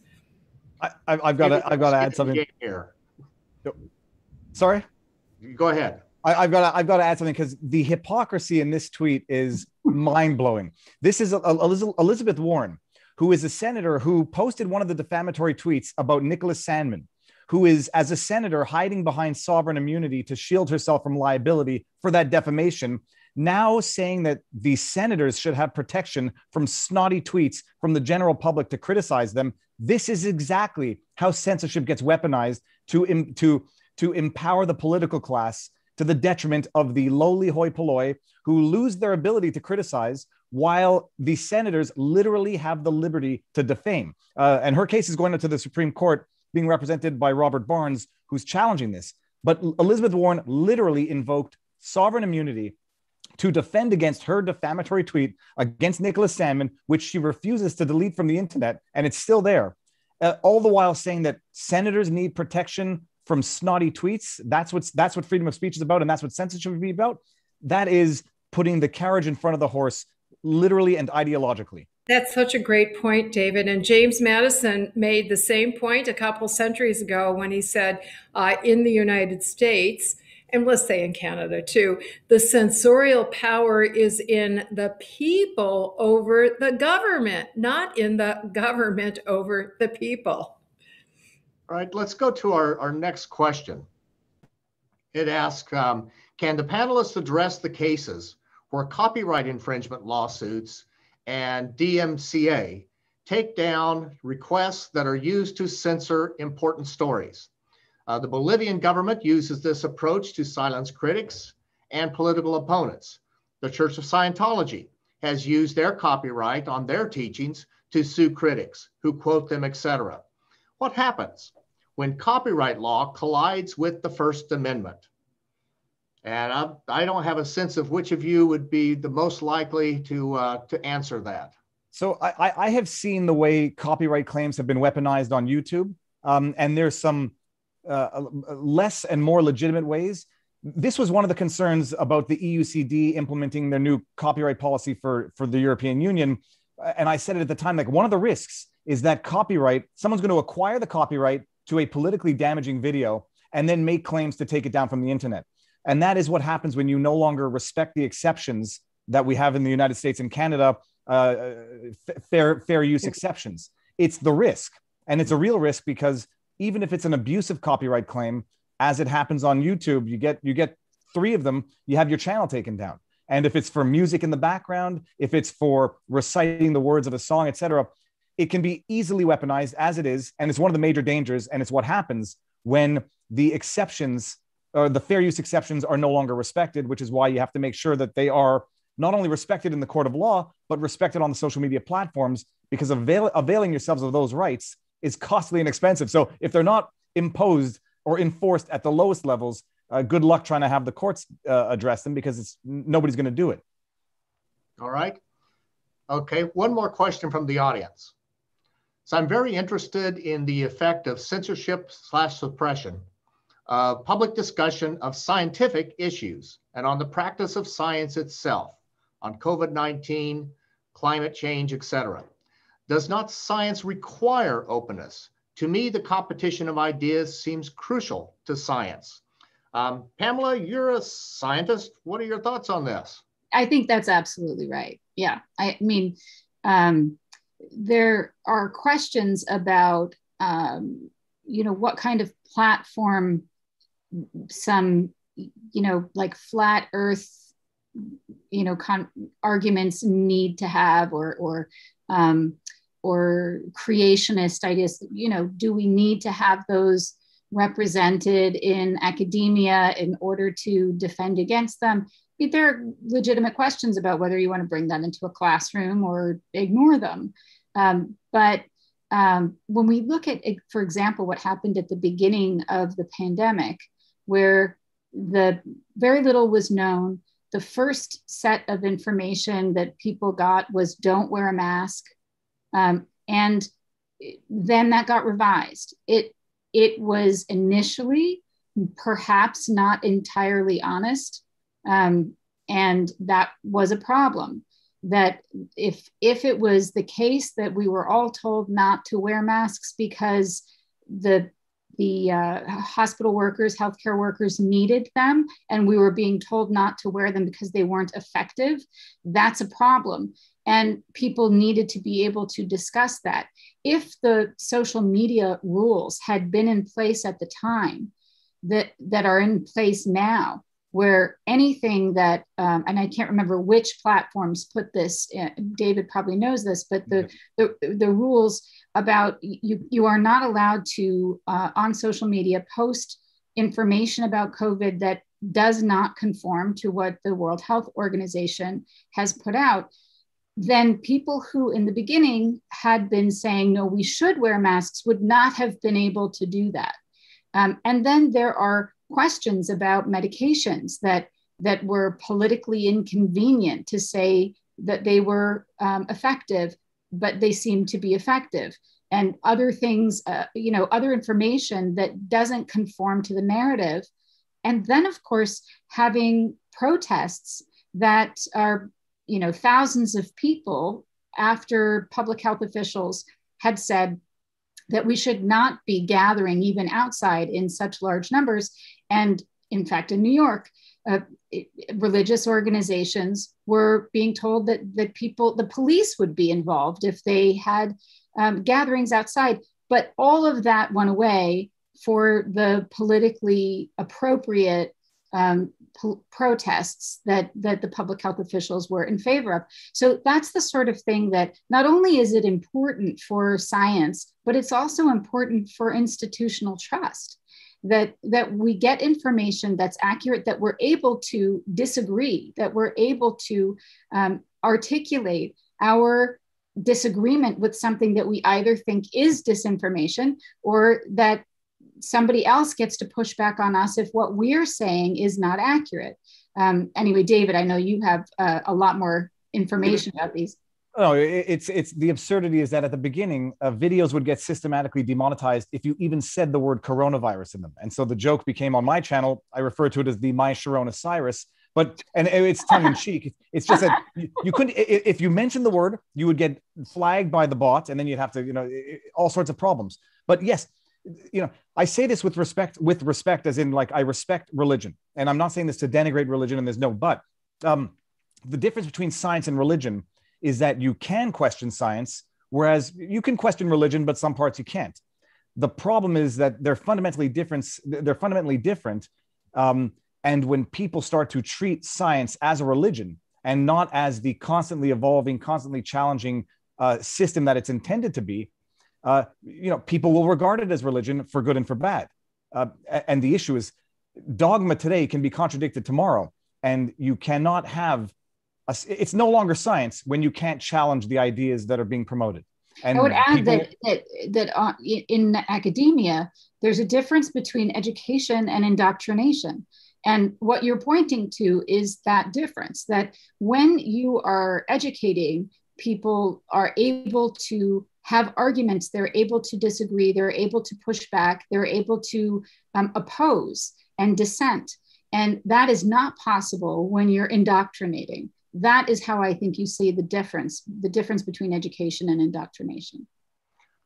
I, I've got to, I've got to add something here. Sorry? Go ahead. I, I've got to, I've got to add something, because the hypocrisy in this tweet is mind blowing. This is a, a, Elizabeth Warren, who is a senator who posted one of the defamatory tweets about Nicholas Sandmann, who is, as a senator, hiding behind sovereign immunity to shield herself from liability for that defamation, now saying that the senators should have protection from snotty tweets from the general public to criticize them. This is exactly how censorship gets weaponized to, im to, to empower the political class to the detriment of the lowly hoi polloi, who lose their ability to criticize while the senators literally have the liberty to defame. Uh, and her case is going up to the Supreme Court, being represented by Robert Barnes, who's challenging this. But Elizabeth Warren literally invoked sovereign immunity to defend against her defamatory tweet against Nicholas Sandmann, which she refuses to delete from the internet, and it's still there. Uh, all the while saying that senators need protection from snotty tweets. That's what's, that's what freedom of speech is about, and that's what censorship would be about. That is putting the carriage in front of the horse, literally and ideologically. That's such a great point, David. And James Madison made the same point a couple centuries ago when he said, uh, in the United States, and let's say in Canada too, the censorial power is in the people over the government, not in the government over the people. All right, let's go to our, our next question. It asks, um, can the panelists address the cases where copyright infringement lawsuits and D M C A take down requests that are used to censor important stories? Uh, the Bolivian government uses this approach to silence critics and political opponents. The Church of Scientology has used their copyright on their teachings to sue critics who quote them, et cetera. What happens when copyright law collides with the First Amendment? And I, I don't have a sense of which of you would be the most likely to, uh, to answer that. So I, I have seen the way copyright claims have been weaponized on YouTube, um, and there's some Uh, less and more legitimate ways. This was one of the concerns about the E U C D implementing their new copyright policy for, for the European Union. And I said it at the time, like, one of the risks is that copyright, someone's going to acquire the copyright to a politically damaging video and then make claims to take it down from the internet. And that is what happens when you no longer respect the exceptions that we have in the United States and Canada, uh, fair, fair use exceptions. It's the risk. And it's a real risk, because even if it's an abusive copyright claim, as it happens on YouTube, you get you get three of them, you have your channel taken down. And if it's for music in the background, if it's for reciting the words of a song, et cetera, it can be easily weaponized as it is. And it's one of the major dangers. And it's what happens when the exceptions, or the fair use exceptions, are no longer respected, which is why you have to make sure that they are not only respected in the court of law, but respected on the social media platforms, because avail availing yourselves of those rights is costly and expensive. So if they're not imposed or enforced at the lowest levels, uh, good luck trying to have the courts uh, address them, because it's, nobody's going to do it. All right. Okay, one more question from the audience. So I'm very interested in the effect of censorship slash suppression of uh, public discussion of scientific issues and on the practice of science itself, on COVID nineteen, climate change, et cetera. Does not science require openness? To me, the competition of ideas seems crucial to science. Um, Pamela, you're a scientist. What are your thoughts on this? I think that's absolutely right. Yeah, I mean, um, there are questions about, um, you know, what kind of platform some, you know, like flat earth, you know, con- arguments need to have, or, or, um, or creationist ideas, you know, do we need to have those represented in academia in order to defend against them? There are legitimate questions about whether you want to bring them into a classroom or ignore them. Um, but um, when we look at, for example, what happened at the beginning of the pandemic, where the very little was known, the first set of information that people got was don't wear a mask. Um, and then that got revised. It, it was initially perhaps not entirely honest. Um, and that was a problem, that if, if it was the case that we were all told not to wear masks because the, the uh, hospital workers, healthcare workers needed them, and we were being told not to wear them because they weren't effective, that's a problem. And people needed to be able to discuss that. If the social media rules had been in place at the time that, that are in place now, where anything that, um, and I can't remember which platforms put this, uh, David probably knows this, but the, yeah. the, the rules about you, you are not allowed to, uh, on social media, post information about COVID that does not conform to what the World Health Organization has put out, then people who in the beginning had been saying, no, we should wear masks would not have been able to do that. Um, and then there are questions about medications that that were politically inconvenient to say that they were um, effective, but they seem to be effective, and other things, uh, you know, other information that doesn't conform to the narrative. And then, of course, having protests that are, you know, thousands of people after public health officials had said that we should not be gathering even outside in such large numbers. And in fact, in New York, uh, religious organizations were being told that that people, the police would be involved if they had um, gatherings outside. But all of that went away for the politically appropriate um, po- protests that, that the public health officials were in favor of. So that's the sort of thing that not only is it important for science, but it's also important for institutional trust, that, that we get information that's accurate, that we're able to disagree, that we're able to um, articulate our disagreement with something that we either think is disinformation, or that somebody else gets to push back on us if what we're saying is not accurate. Um, anyway, David, I know you have uh, a lot more information about these. Oh, it's it's the absurdity is that at the beginning, uh, videos would get systematically demonetized if you even said the word coronavirus in them. And so the joke became on my channel, I refer to it as the My Sharona Cyrus, but, and it's tongue in cheek. It's just that you, you couldn't, if you mentioned the word, you would get flagged by the bot, and then you'd have to, you know, all sorts of problems. But yes, you know, I say this with respect, with respect, as in like, I respect religion, and I'm not saying this to denigrate religion, and there's no but. Um, the difference between science and religion is that you can question science, whereas you can question religion, but some parts you can't. The problem is that they're fundamentally different. They're fundamentally different. Um, and when people start to treat science as a religion and not as the constantly evolving, constantly challenging uh, system that it's intended to be, uh, you know, people will regard it as religion for good and for bad. Uh, and the issue is dogma today can be contradicted tomorrow, and you cannot have A, it's no longer science when you can't challenge the ideas that are being promoted. And I would add people... that that, that uh, in academia, there's a difference between education and indoctrination. And what you're pointing to is that difference, that when you are educating, people are able to have arguments, they're able to disagree, they're able to push back, they're able to um, oppose and dissent. And that is not possible when you're indoctrinating. That is how I think you see the difference, the difference between education and indoctrination.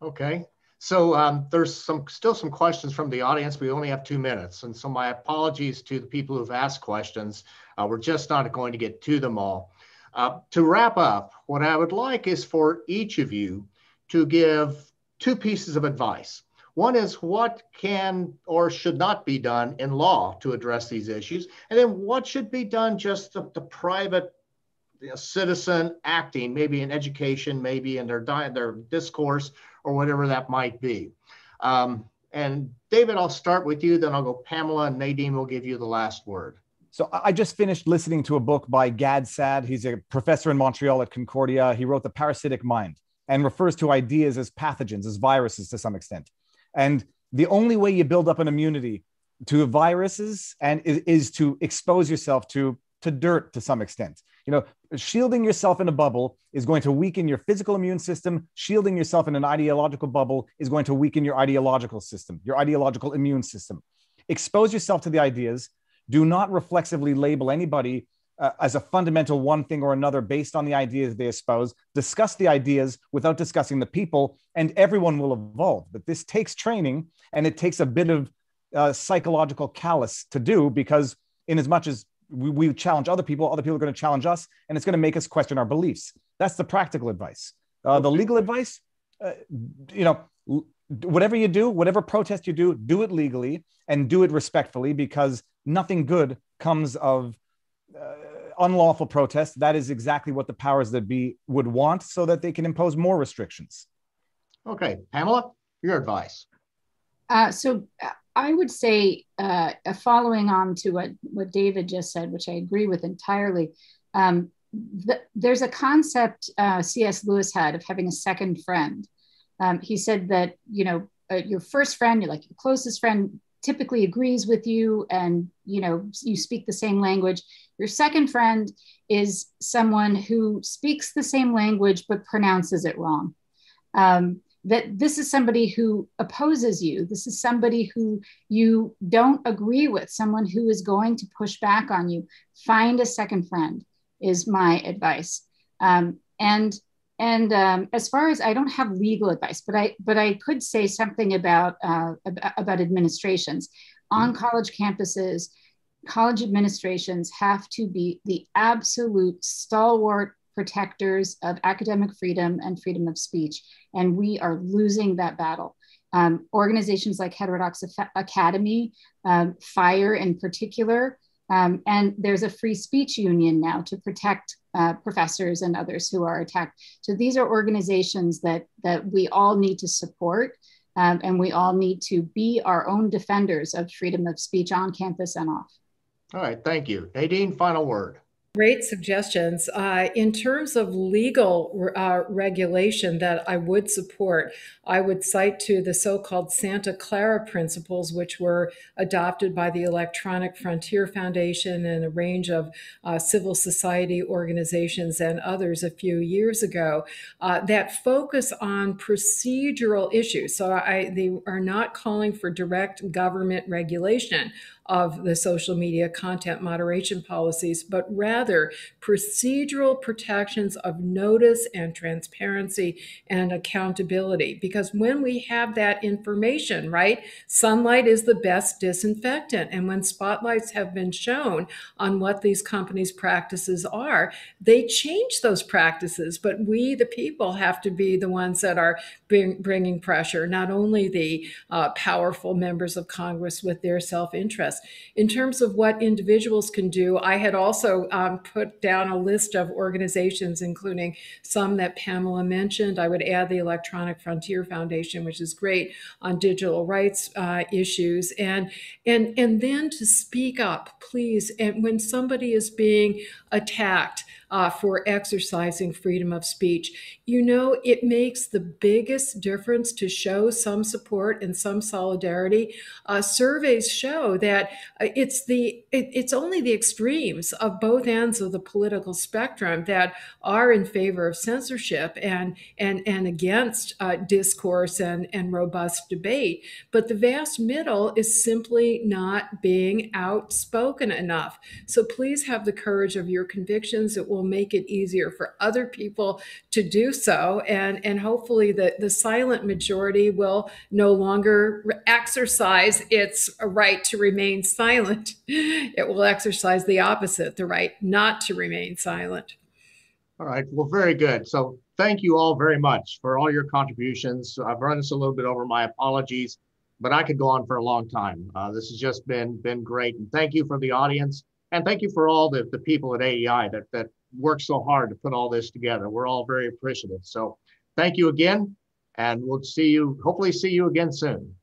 Okay, so um, there's some still some questions from the audience. We only have two minutes. And so my apologies to the people who've asked questions. Uh, we're just not going to get to them all. Uh, to wrap up, what I would like is for each of you to give two pieces of advice. One is what can or should not be done in law to address these issues, and then what should be done just the, the private you know, citizen acting, maybe in education, maybe in their di their discourse or whatever that might be. Um, and David, I'll start with you, then I'll go Pamela, and Nadine will give you the last word. So I just finished listening to a book by Gad Sad. He's a professor in Montreal at Concordia. He wrote The Parasitic Mind and refers to ideas as pathogens, as viruses to some extent. And the only way you build up an immunity to viruses and is, is to expose yourself to, to dirt to some extent. You know, shielding yourself in a bubble is going to weaken your physical immune system. Shielding yourself in an ideological bubble is going to weaken your ideological system, your ideological immune system. Expose yourself to the ideas. Do not reflexively label anybody Uh, as a fundamental one thing or another based on the ideas they espouse. Discuss the ideas without discussing the people, and everyone will evolve. But this takes training, and it takes a bit of uh, psychological callous to do, because in as much as we, we challenge other people, other people are going to challenge us, and it's going to make us question our beliefs. That's the practical advice. Uh, the legal advice, uh, you know, whatever you do, whatever protest you do, do it legally and do it respectfully, because nothing good comes of Uh, unlawful protest. That is exactly what the powers that be would want, so that they can impose more restrictions. Okay, Pamela, your advice. Uh, so I would say, uh, following on to what, what David just said, which I agree with entirely, um, th there's a concept uh, C S Lewis had of having a second friend. Um, he said that, you know, uh, your first friend, you're like your closest friend, typically agrees with you, and you know you speak the same language. Your second friend is someone who speaks the same language but pronounces it wrong. Um, that this is somebody who opposes you. This is somebody who you don't agree with. Someone who is going to push back on you. Find a second friend is my advice. Um, and and um, as far as I don't have legal advice, but I but I could say something about uh, about administrations on college campuses. College administrations have to be the absolute stalwart protectors of academic freedom and freedom of speech. And we are losing that battle. Um, organizations like Heterodox Academy, um, FIRE in particular, um, and there's a free speech union now to protect uh, professors and others who are attacked. So these are organizations that, that we all need to support. Um, and we all need to be our own defenders of freedom of speech on campus and off. All right, thank you. Nadine, final word. Great suggestions. Uh, in terms of legal uh, regulation that I would support, I would cite to the so-called Santa Clara principles, which were adopted by the Electronic Frontier Foundation and a range of uh, civil society organizations and others a few years ago, uh, that focus on procedural issues. So I, they are not calling for direct government regulation of the social media content moderation policies, but rather procedural protections of notice and transparency and accountability. Because when we have that information, right, sunlight is the best disinfectant. And when spotlights have been shown on what these companies' practices are, they change those practices. But we, the people, have to be the ones that are bring, bringing pressure, not only the uh, powerful members of Congress with their self-interest. In terms of what individuals can do, I had also um, put down a list of organizations, including some that Pamela mentioned. I would add the Electronic Frontier Foundation, which is great on digital rights uh, issues. And, and, and then to speak up, please. And when somebody is being attacked uh, for exercising freedom of speech, you know, it makes the biggest difference to show some support and some solidarity. Uh, surveys show that That it's the it, it's only the extremes of both ends of the political spectrum that are in favor of censorship and and and against uh, discourse and and robust debate. But the vast middle is simply not being outspoken enough. So please have the courage of your convictions. It will make it easier for other people to do so, and and hopefully the the silent majority will no longer exercise its right to remain. Remain silent. It will exercise the opposite, the right not to remain silent. All right. Well, very good. So thank you all very much for all your contributions. I've run this a little bit over. My apologies, but I could go on for a long time. Uh, this has just been been great. And thank you for the audience. And thank you for all the, the people at A E I that, that worked so hard to put all this together. We're all very appreciative. So thank you again. And we'll see you, hopefully see you again soon.